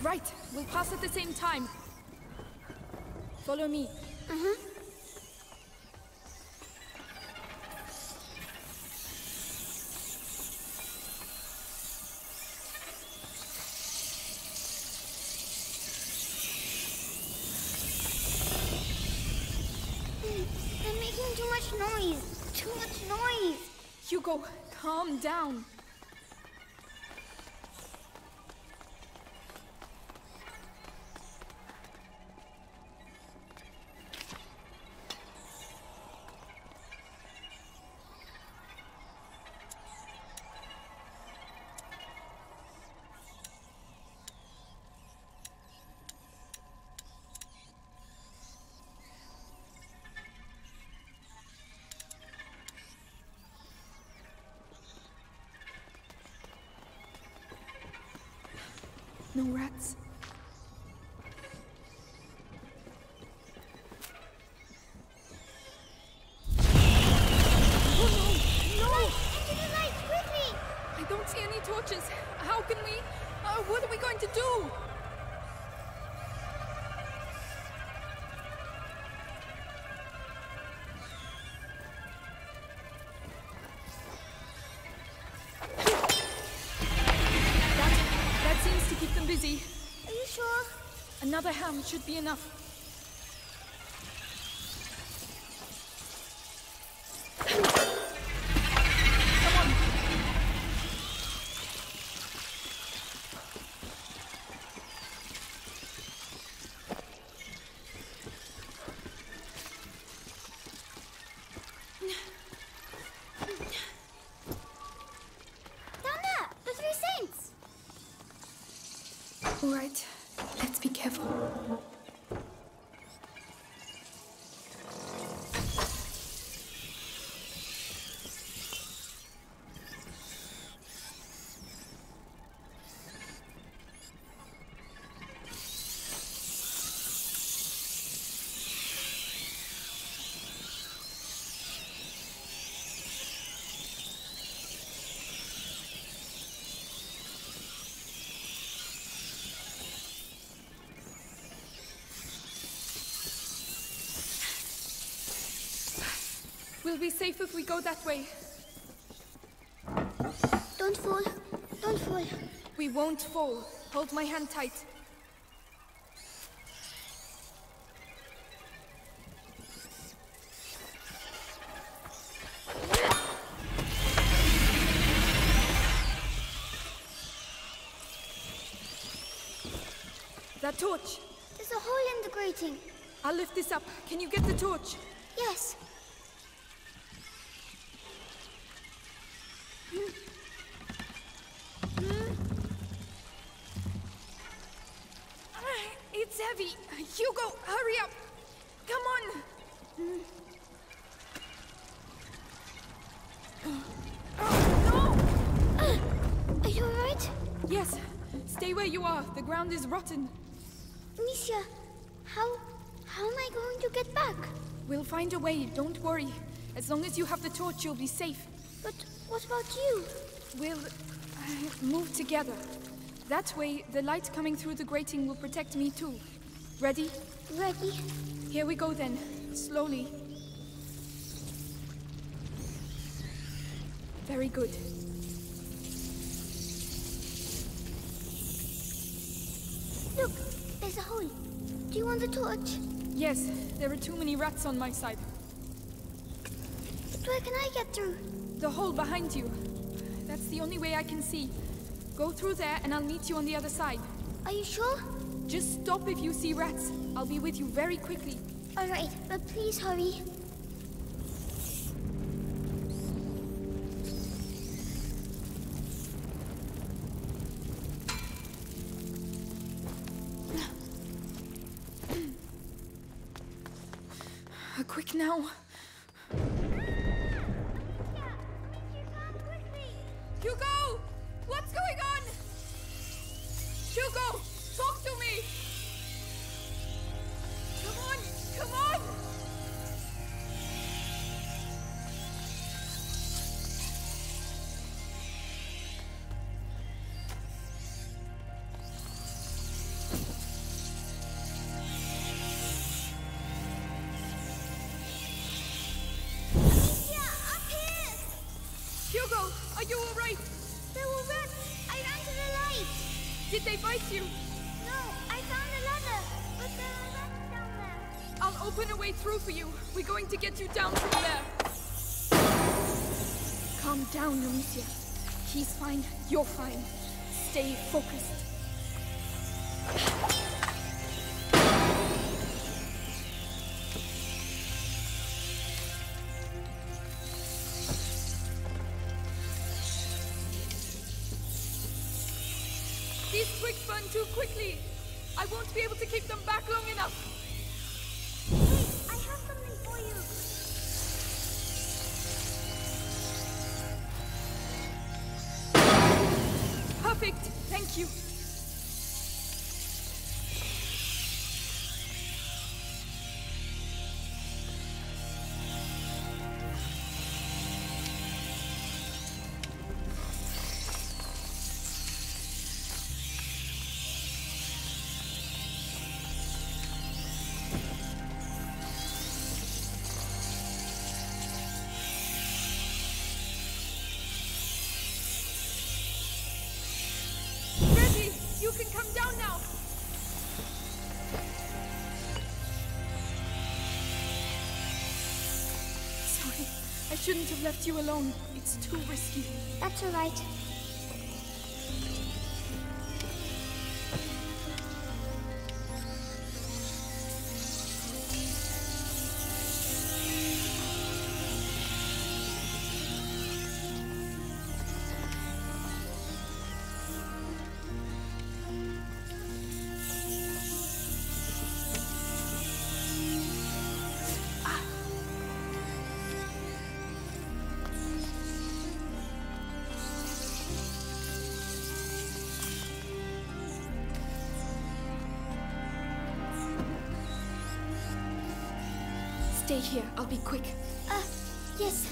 Right, we'll pass at the same time. Follow me. I'm making too much noise. Too much noise. Hugo, calm down. No rats. Another ham should be enough. Come on. Down there, the three saints. All right. Let's be careful. We'll be safe if we go that way. Don't fall. Don't fall. We won't fall. Hold my hand tight. That torch! There's a hole in the grating. I'll lift this up. Can you get the torch? Yes. It's heavy. Hugo, hurry up. Come on. No! Are you alright? Yes. Stay where you are. The ground is rotten. Monsieur, how am I going to get back? We'll find a way. Don't worry. As long as you have the torch, you'll be safe. But what about you? We'll move together. That way, the light coming through the grating will protect me too. Ready? Ready. Here we go then. Slowly. Very good. Look, there's a hole. Do you want the torch? Yes, there are too many rats on my side. But where can I get through? The hole behind you. That's the only way I can see. Go through there, and I'll meet you on the other side. Are you sure? Just stop if you see rats. I'll be with you very quickly. All right, but please hurry. Quick now. Are you alright? There were rats! I ran to the light! Did they bite you? No, I found a ladder, but there are rats down there. I'll open a way through for you. We're going to get you down from there. Calm down, Amicia. He's fine, you're fine. Stay focused. These twigs burn too quickly. I won't be able to keep them back long enough. Wait, I have something for you. Perfect, thank you. You can come down now. Sorry, I shouldn't have left you alone. It's too risky. That's all right. Stay here. I'll be quick. Yes.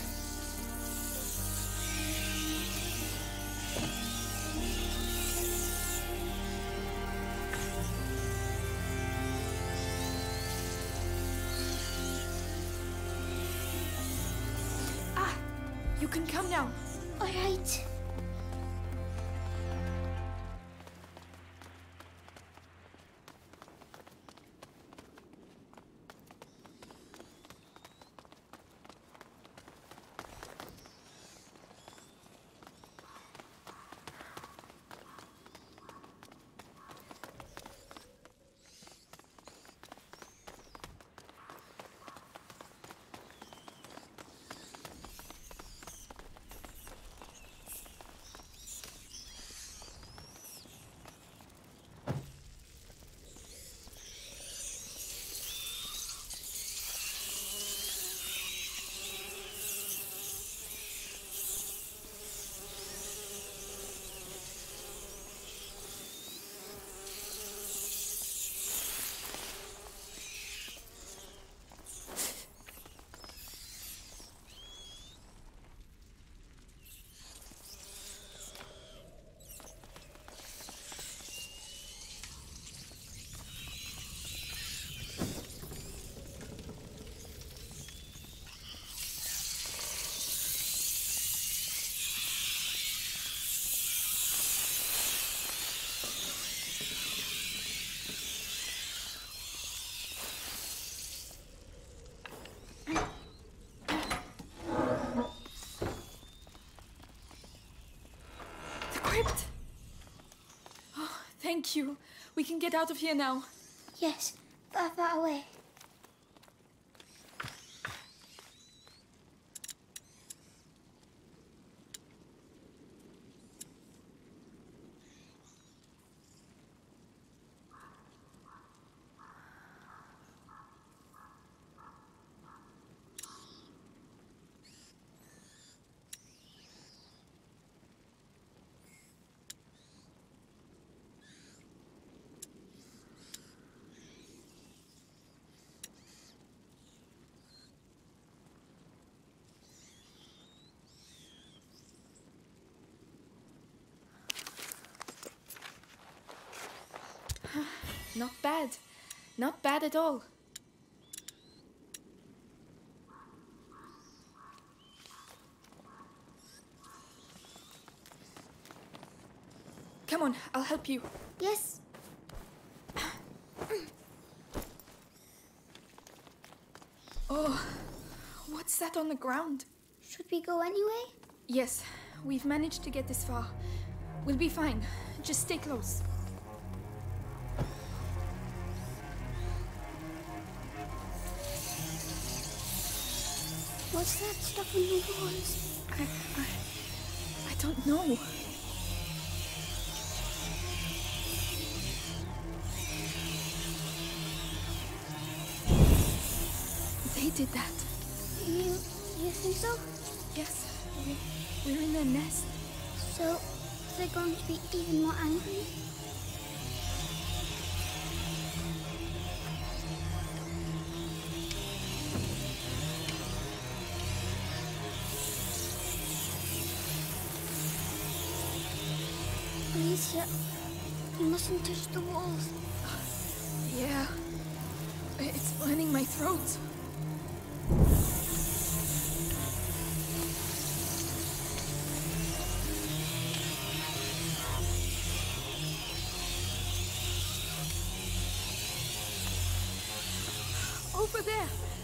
You can come now. All right. Thank you. We can get out of here now. Yes, far away. Not bad. Not bad at all. help you. Yes. Oh, what's that on the ground? Should we go anyway? Yes, we've managed to get this far. We'll be fine. Just stay close. What's that stuff on the walls? I don't know. They did that. You think so? Yes. We're in their nest. So they're going to be even more angry? Alicia, you mustn't touch the walls. Yeah. It's burning my throat. Over there!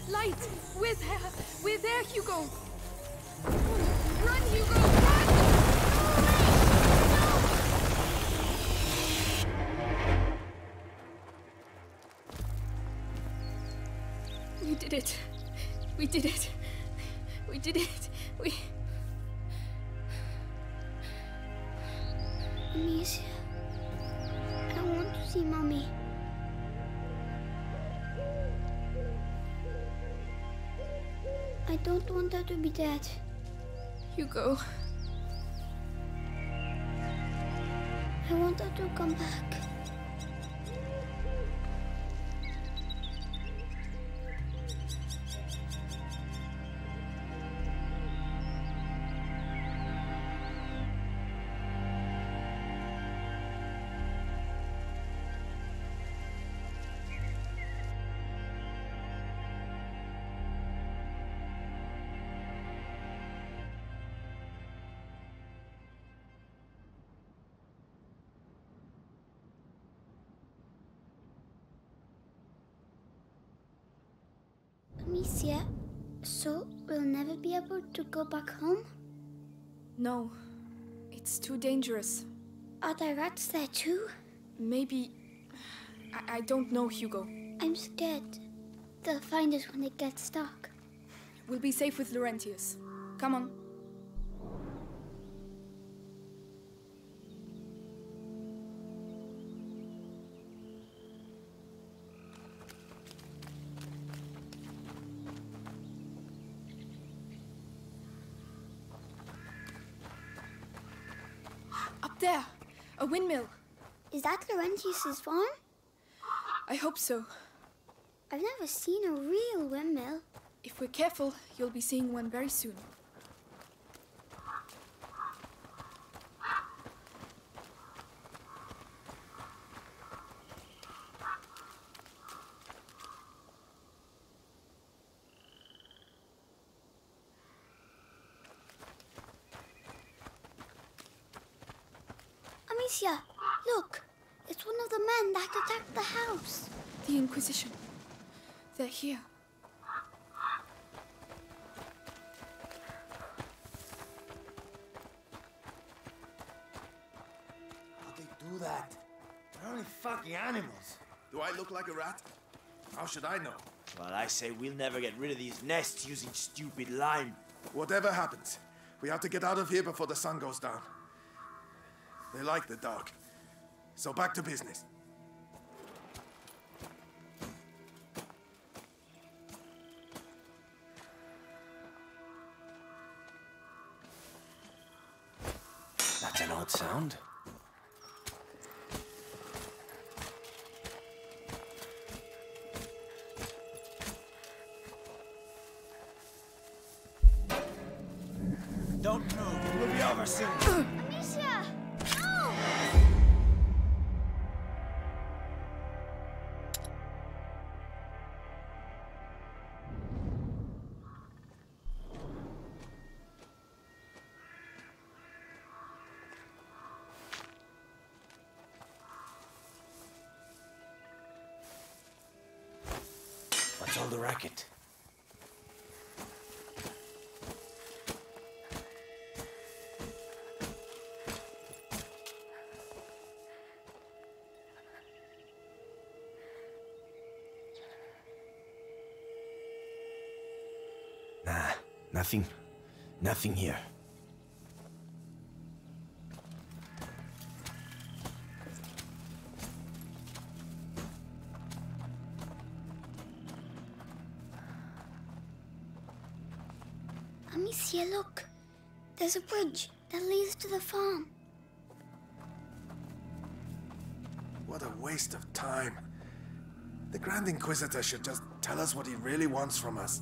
Light! We're there! We're there, Hugo! Run, Hugo! Run! No! We did it. We did it. We did it. We... Amnesia. I want to see Mommy. I don't want her to be dead. Hugo. I want her to come back. Yeah, so we'll never be able to go back home? No, it's too dangerous. Are there rats there too? Maybe. I don't know, Hugo. I'm scared. They'll find us when it gets dark. We'll be safe with Laurentius. Come on. There! A windmill! Is that Laurentius's farm? I hope so. I've never seen a real windmill. If we're careful, you'll be seeing one very soon. Look, it's one of the men that attacked the house. The Inquisition. They're here. How'd they do that? They're only fucking animals. Do I look like a rat? How should I know? Well, I say we'll never get rid of these nests using stupid lime. Whatever happens, we have to get out of here before the sun goes down. They like the dark. So back to business. That's an odd sound. Don't move. We'll be over soon. What's all the racket? Nah, nothing. Nothing here. Amicia, look. There's a bridge that leads to the farm. What a waste of time. The Grand Inquisitor should just tell us what he really wants from us.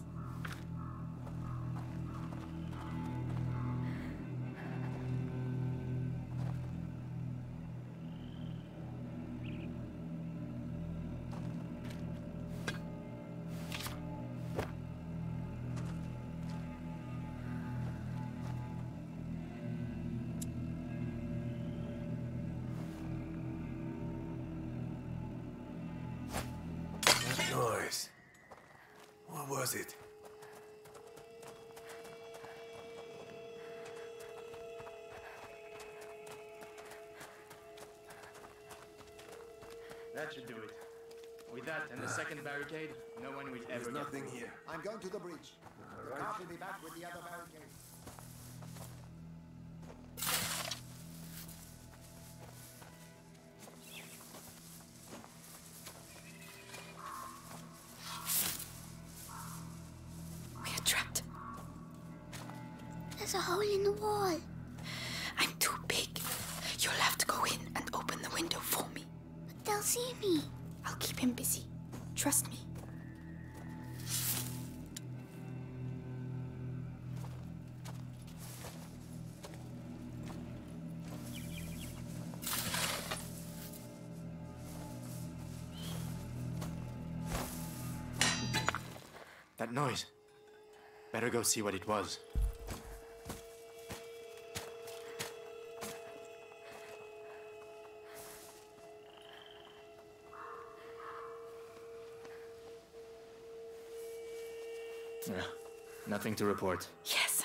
That should do it. With that and the second barricade, no one will ever. There's nothing here. I'm going to the bridge. The car will be back with the other barricade. We are trapped. There's a hole in the wall. I'm too big. You'll have to go in and open the window for me. They'll see me. I'll keep him busy. Trust me. That noise. Better go see what it was. Nothing to report. Yes,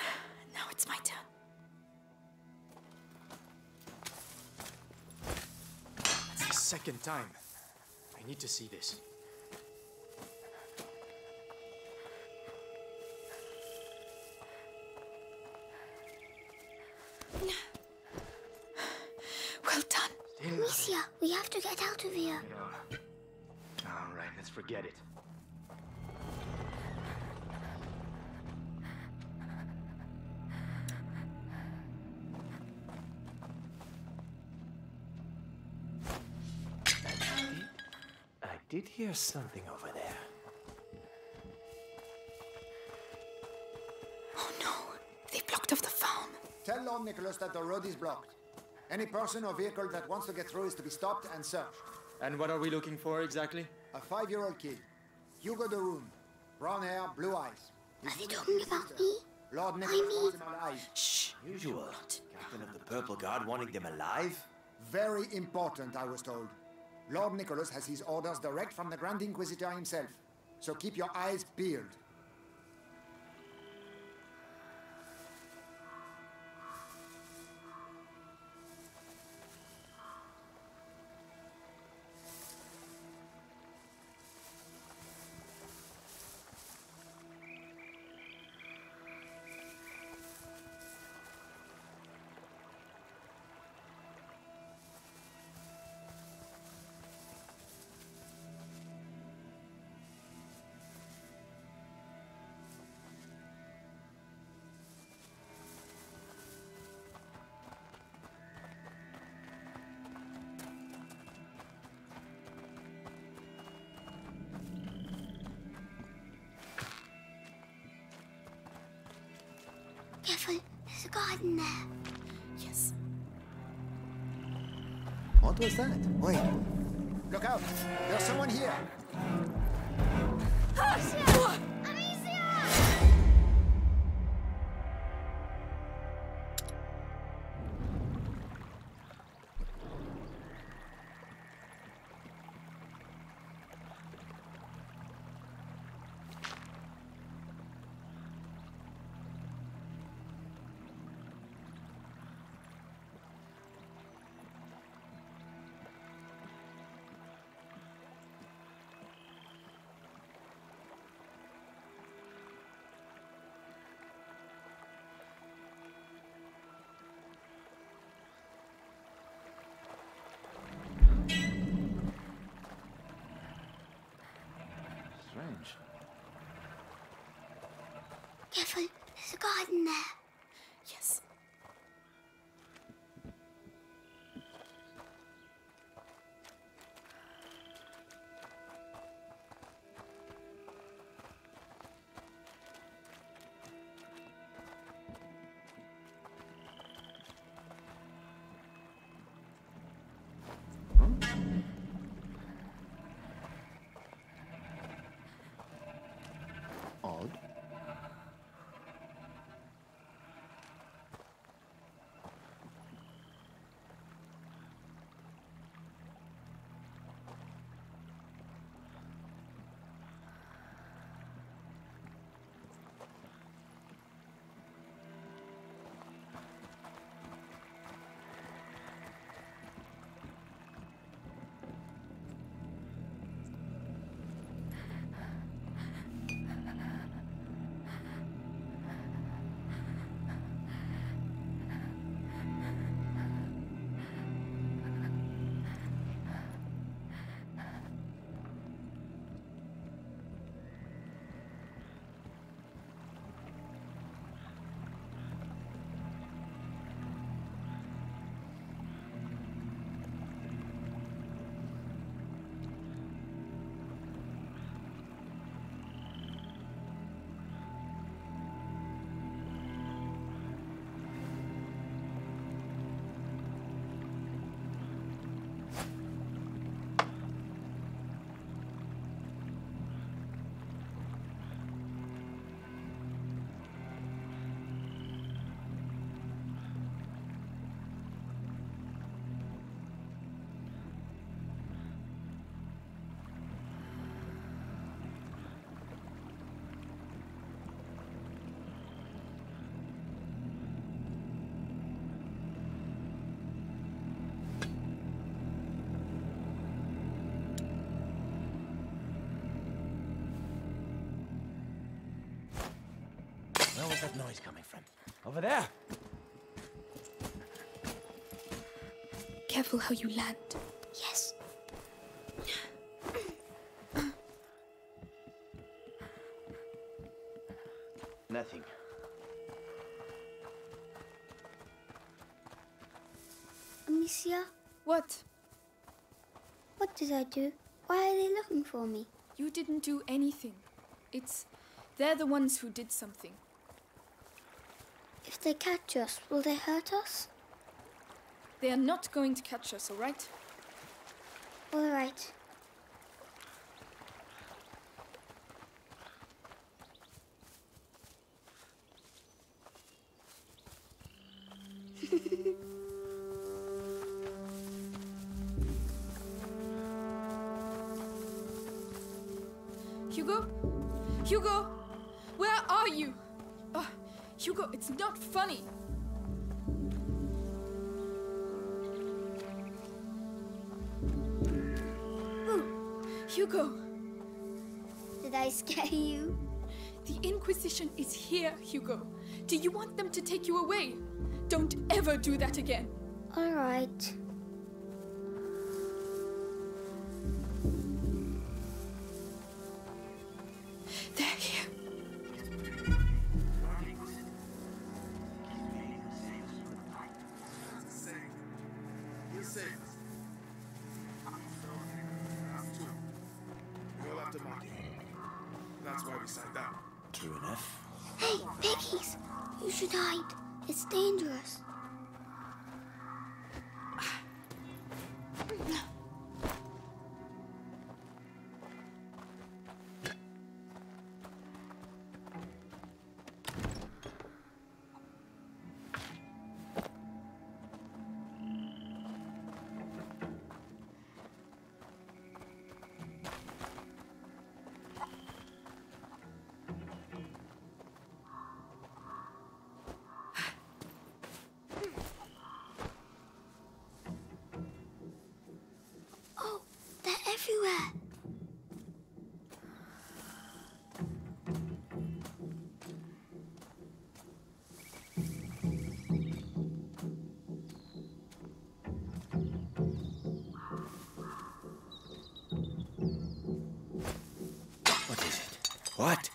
now it's my turn. That's the second time. I need to see this. Well done. Amicia, we have to get out of here. All right, let's forget it. I did hear something over there. Oh no, they blocked off the farm. Tell Lord Nicholas that the road is blocked. Any person or vehicle that wants to get through is to be stopped and searched. And what are we looking for exactly? A 5-year-old kid. Hugo de Rune. Brown hair, blue eyes. Are they talking about me? Lord Nicholas wants him alive. Shh, usual. Captain of the Purple Guard wanting them alive? Very important, I was told. Lord Nicholas has his orders direct from the Grand Inquisitor himself, so keep your eyes peeled. Careful, there's a garden there. Yes. What was that? Wait. Look out! There's someone here! Amicia! Amicia! a garden there. Yes. Where's that noise coming from? Over there! Careful how you land. Yes. Nothing. Amicia? What? What did I do? Why are they looking for me? You didn't do anything. They're the ones who did something. If they catch us, will they hurt us? They are not going to catch us, all right? All right. Hugo? Hugo! Where are you? Oh. Hugo, it's not funny! Ooh. Hugo! Did I scare you? The Inquisition is here, Hugo. Do you want them to take you away? Don't ever do that again! All right. Everywhere. What is it? What?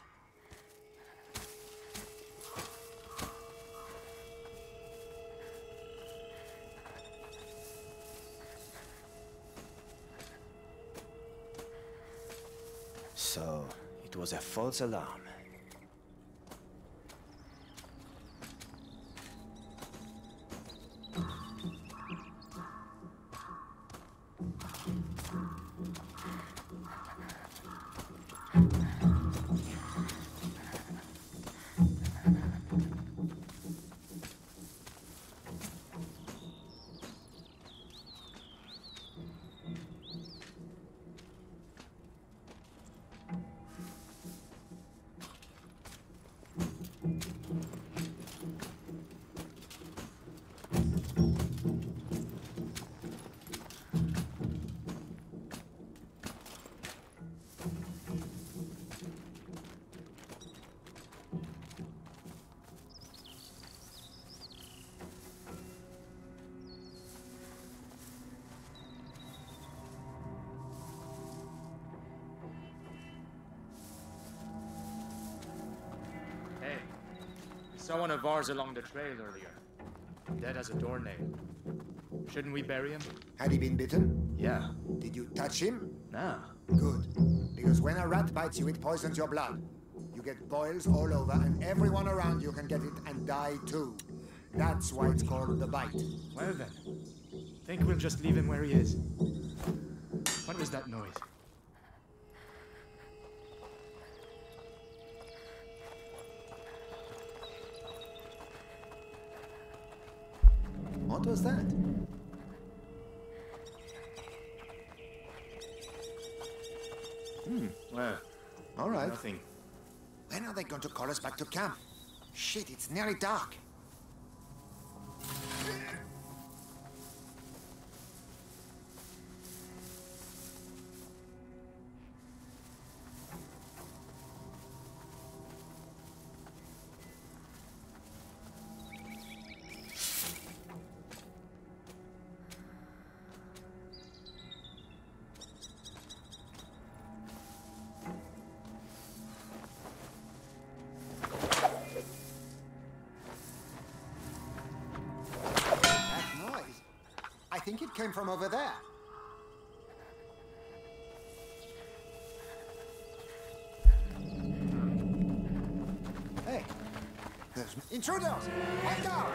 So, it was a false alarm. Saw one of ours along the trail earlier. Dead as a doornail. Shouldn't we bury him? Had he been bitten? Yeah. Did you touch him? No. Good. Because when a rat bites you, it poisons your blood. You get boils all over, and everyone around you can get it and die too. That's why it's called the bite. Well then, I think we'll just leave him where he is. What was that noise? What was that? Well, all right. Nothing. When are they going to call us back to camp? Shit, it's nearly dark. I think it came from over there. Hey, there's intruders! Head down!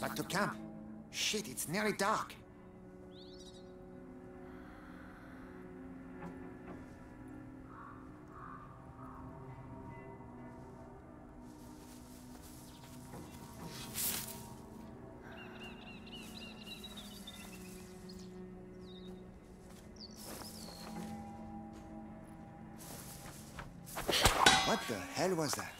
Back to camp. Shit, it's nearly dark. What the hell was that?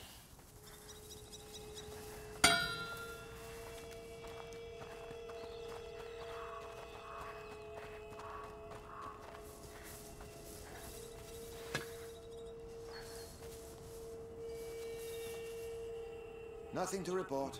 Nothing to report.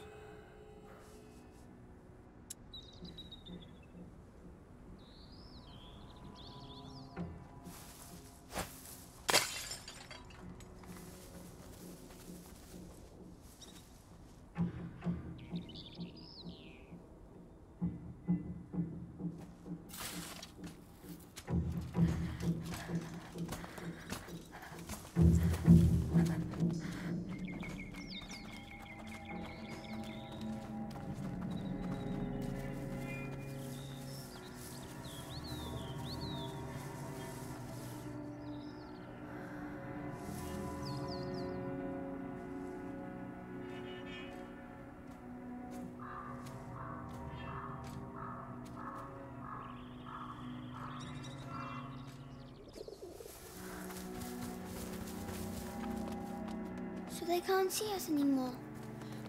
So they can't see us anymore?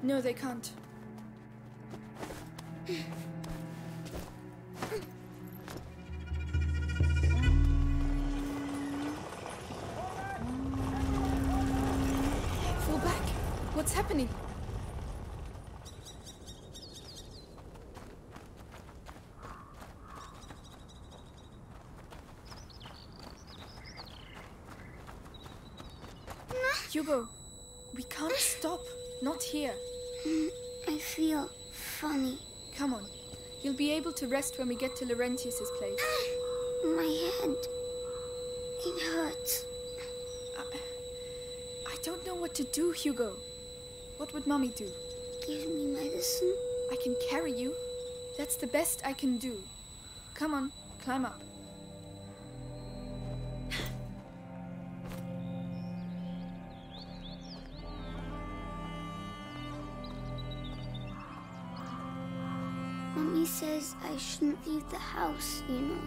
No, they can't. Fall back! What's happening? Hugo, we can't stop. Not here. I feel funny. Come on. You'll be able to rest when we get to Laurentius's place. My head. It hurts. I don't know what to do, Hugo. What would Mummy do? Give me medicine. I can carry you. That's the best I can do. Come on, climb up. Mummy says I shouldn't leave the house, you know.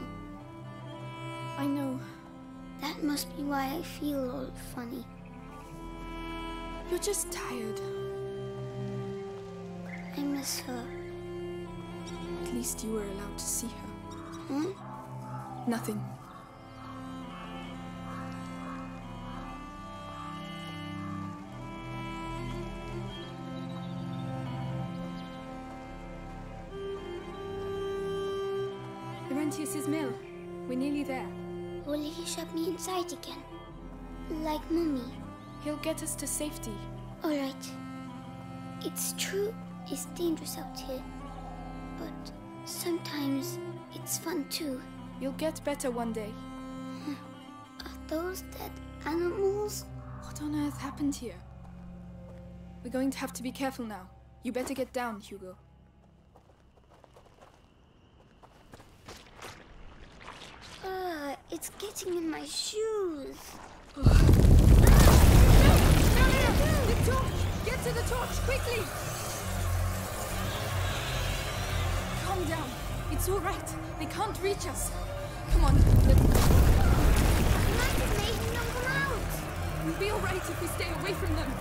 I know. That must be why I feel all funny. You're just tired. I miss her. At least you were allowed to see her. Hmm? Nothing. Laurentius's mill. We're nearly there. Will he shove me inside again? Like Mummy? He'll get us to safety. All right. It's true, it's dangerous out here. But sometimes it's fun too. You'll get better one day. Are those dead animals? What on earth happened here? We're going to have to be careful now. You better get down, Hugo. It's getting in my shoes. No! No, no! The torch! Get to the torch, quickly! Calm down. It's all right. They can't reach us. Come on. They might have made them come out. We'll be all right if we stay away from them.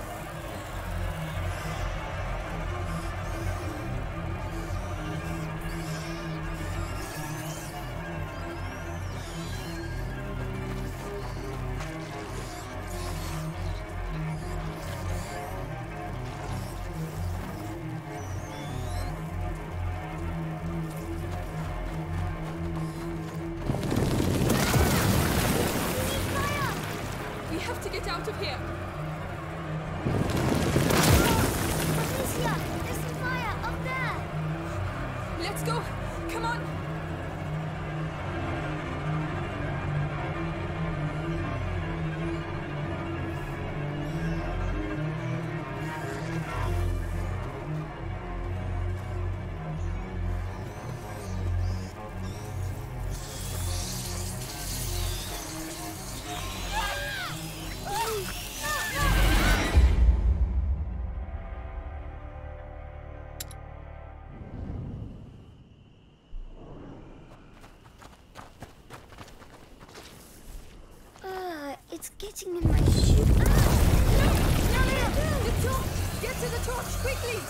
It's getting in my shoe. Ah! No, no, no! The torch! Get to the torch, quickly!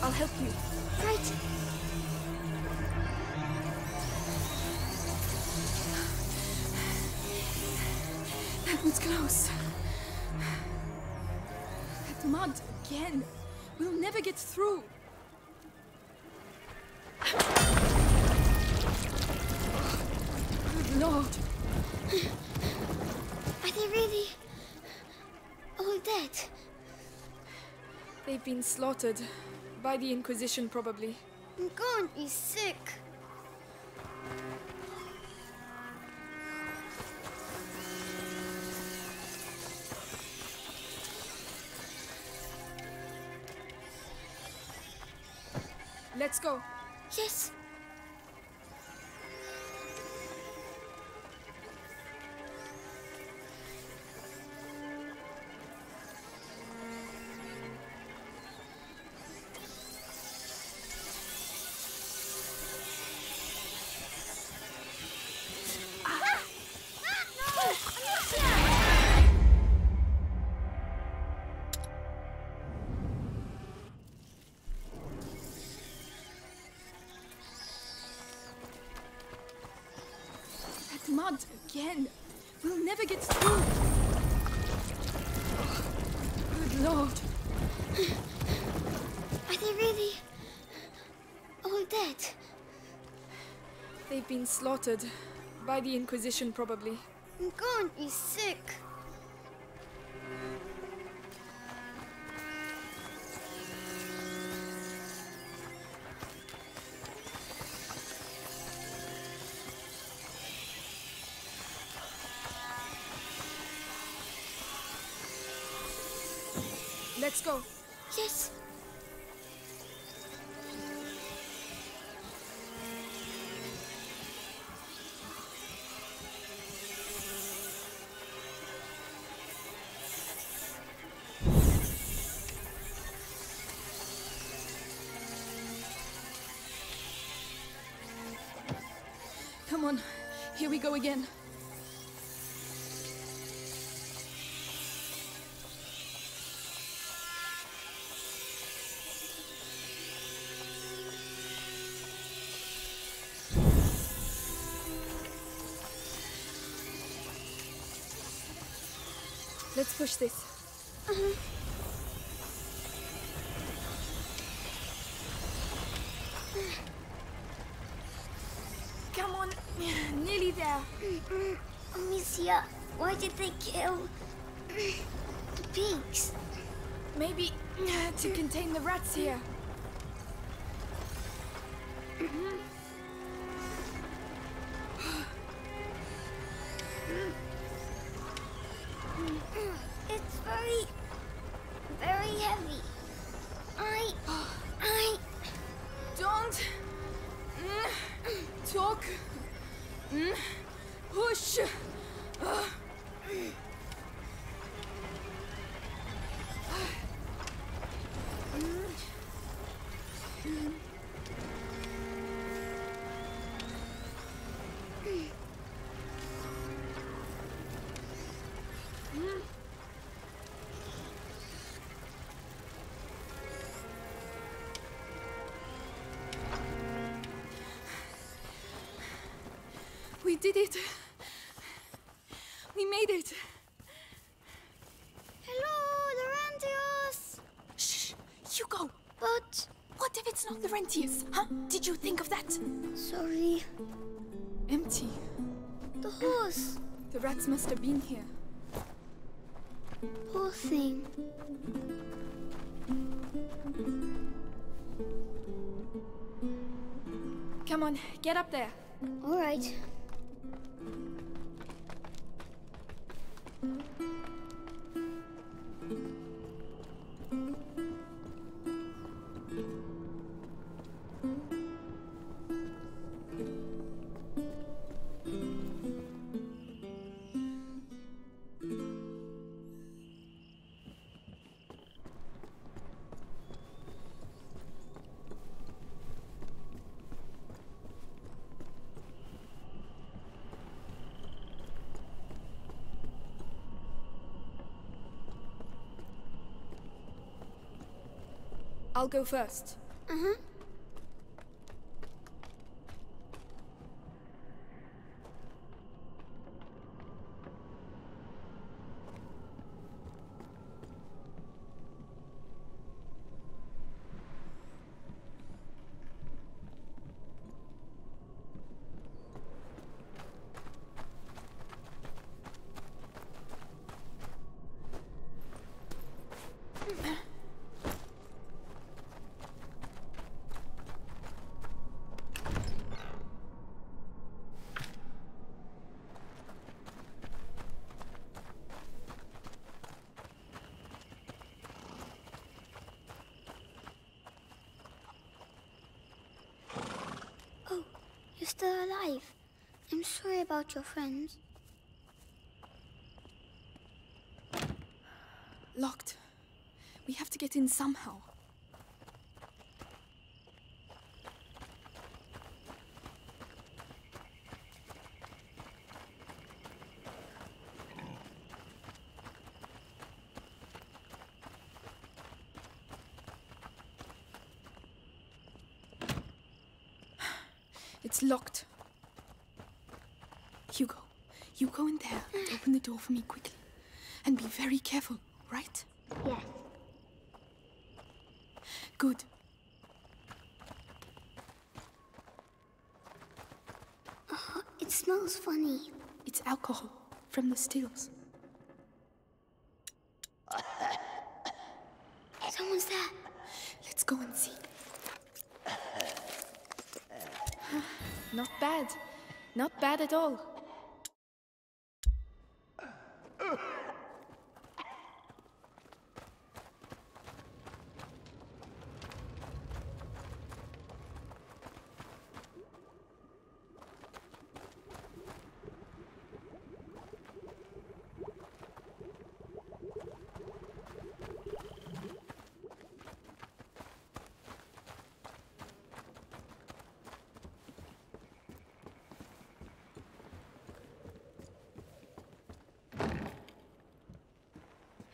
I'll help you. Right. That one's close. That mud again. We'll never get through. Good Lord. Are they really all dead? They've been slaughtered by the Inquisition, probably. God is sick. Let's go. Yes. Again, we'll never get through. Oh, good Lord. Are they really all dead? They've been slaughtered by the Inquisition, probably. God is sick. Let's go. Yes. Come on, here we go again. Let's push this. Come on, nearly there. Amicia, why did they kill the pigs? Maybe to contain the rats here. We did it! We made it! Hello, Laurentius! Shh! You go! But... what if it's not Laurentius, huh? Did you think of that? Sorry... empty. The horse! The rats must have been here. Poor thing. Come on, get up there! Alright. I'll go first. still alive. I'm sorry about your friends. Locked. We have to get in somehow. It's locked. Hugo, you go in there and open the door for me quickly. And be very careful, right? Yes. Good. Oh, it smells funny. It's alcohol from the stills. Someone's there. Let's go and see. Not bad. Not bad at all.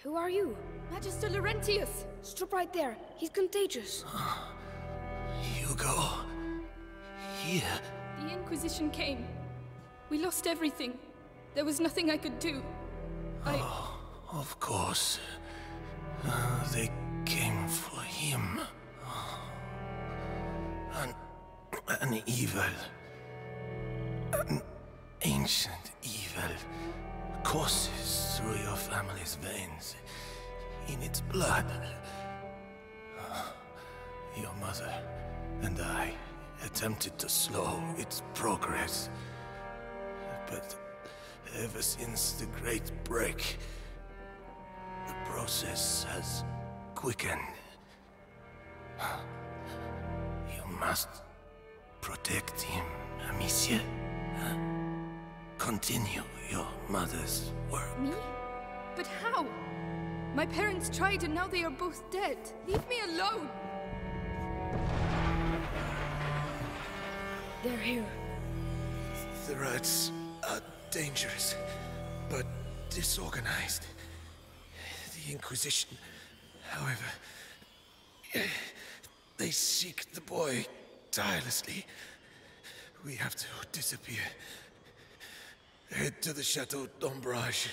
Who are you? Magister Laurentius! Stop right there. He's contagious. Hugo... here... The Inquisition came. We lost everything. There was nothing I could do. Oh, of course. They came for him. An evil... an ancient evil... courses through your family's veins, in its blood. Your mother and I attempted to slow its progress, but ever since the Great Break, the process has quickened. You must protect him, Amicia. Continue your mother's work. Me? But how? My parents tried and now they are both dead. Leave me alone! They're here. The rats are dangerous, but disorganized. The Inquisition, however, they seek the boy tirelessly. We have to disappear. Head to the Chateau d'Ombrage.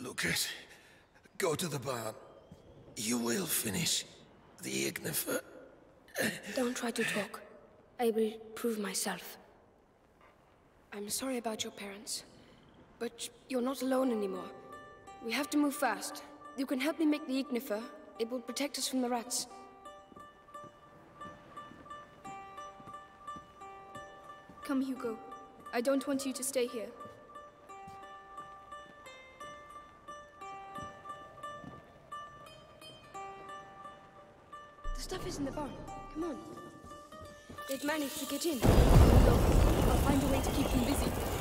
Lucas, go to the barn. You will finish the Ignifer. Don't try to talk. I will prove myself. I'm sorry about your parents, but you're not alone anymore. We have to move fast. You can help me make the Ignifer. It will protect us from the rats. Come, Hugo. I don't want you to stay here. Stuff is in the barn. Come on. They've managed to get in. I'll find a way to keep them busy.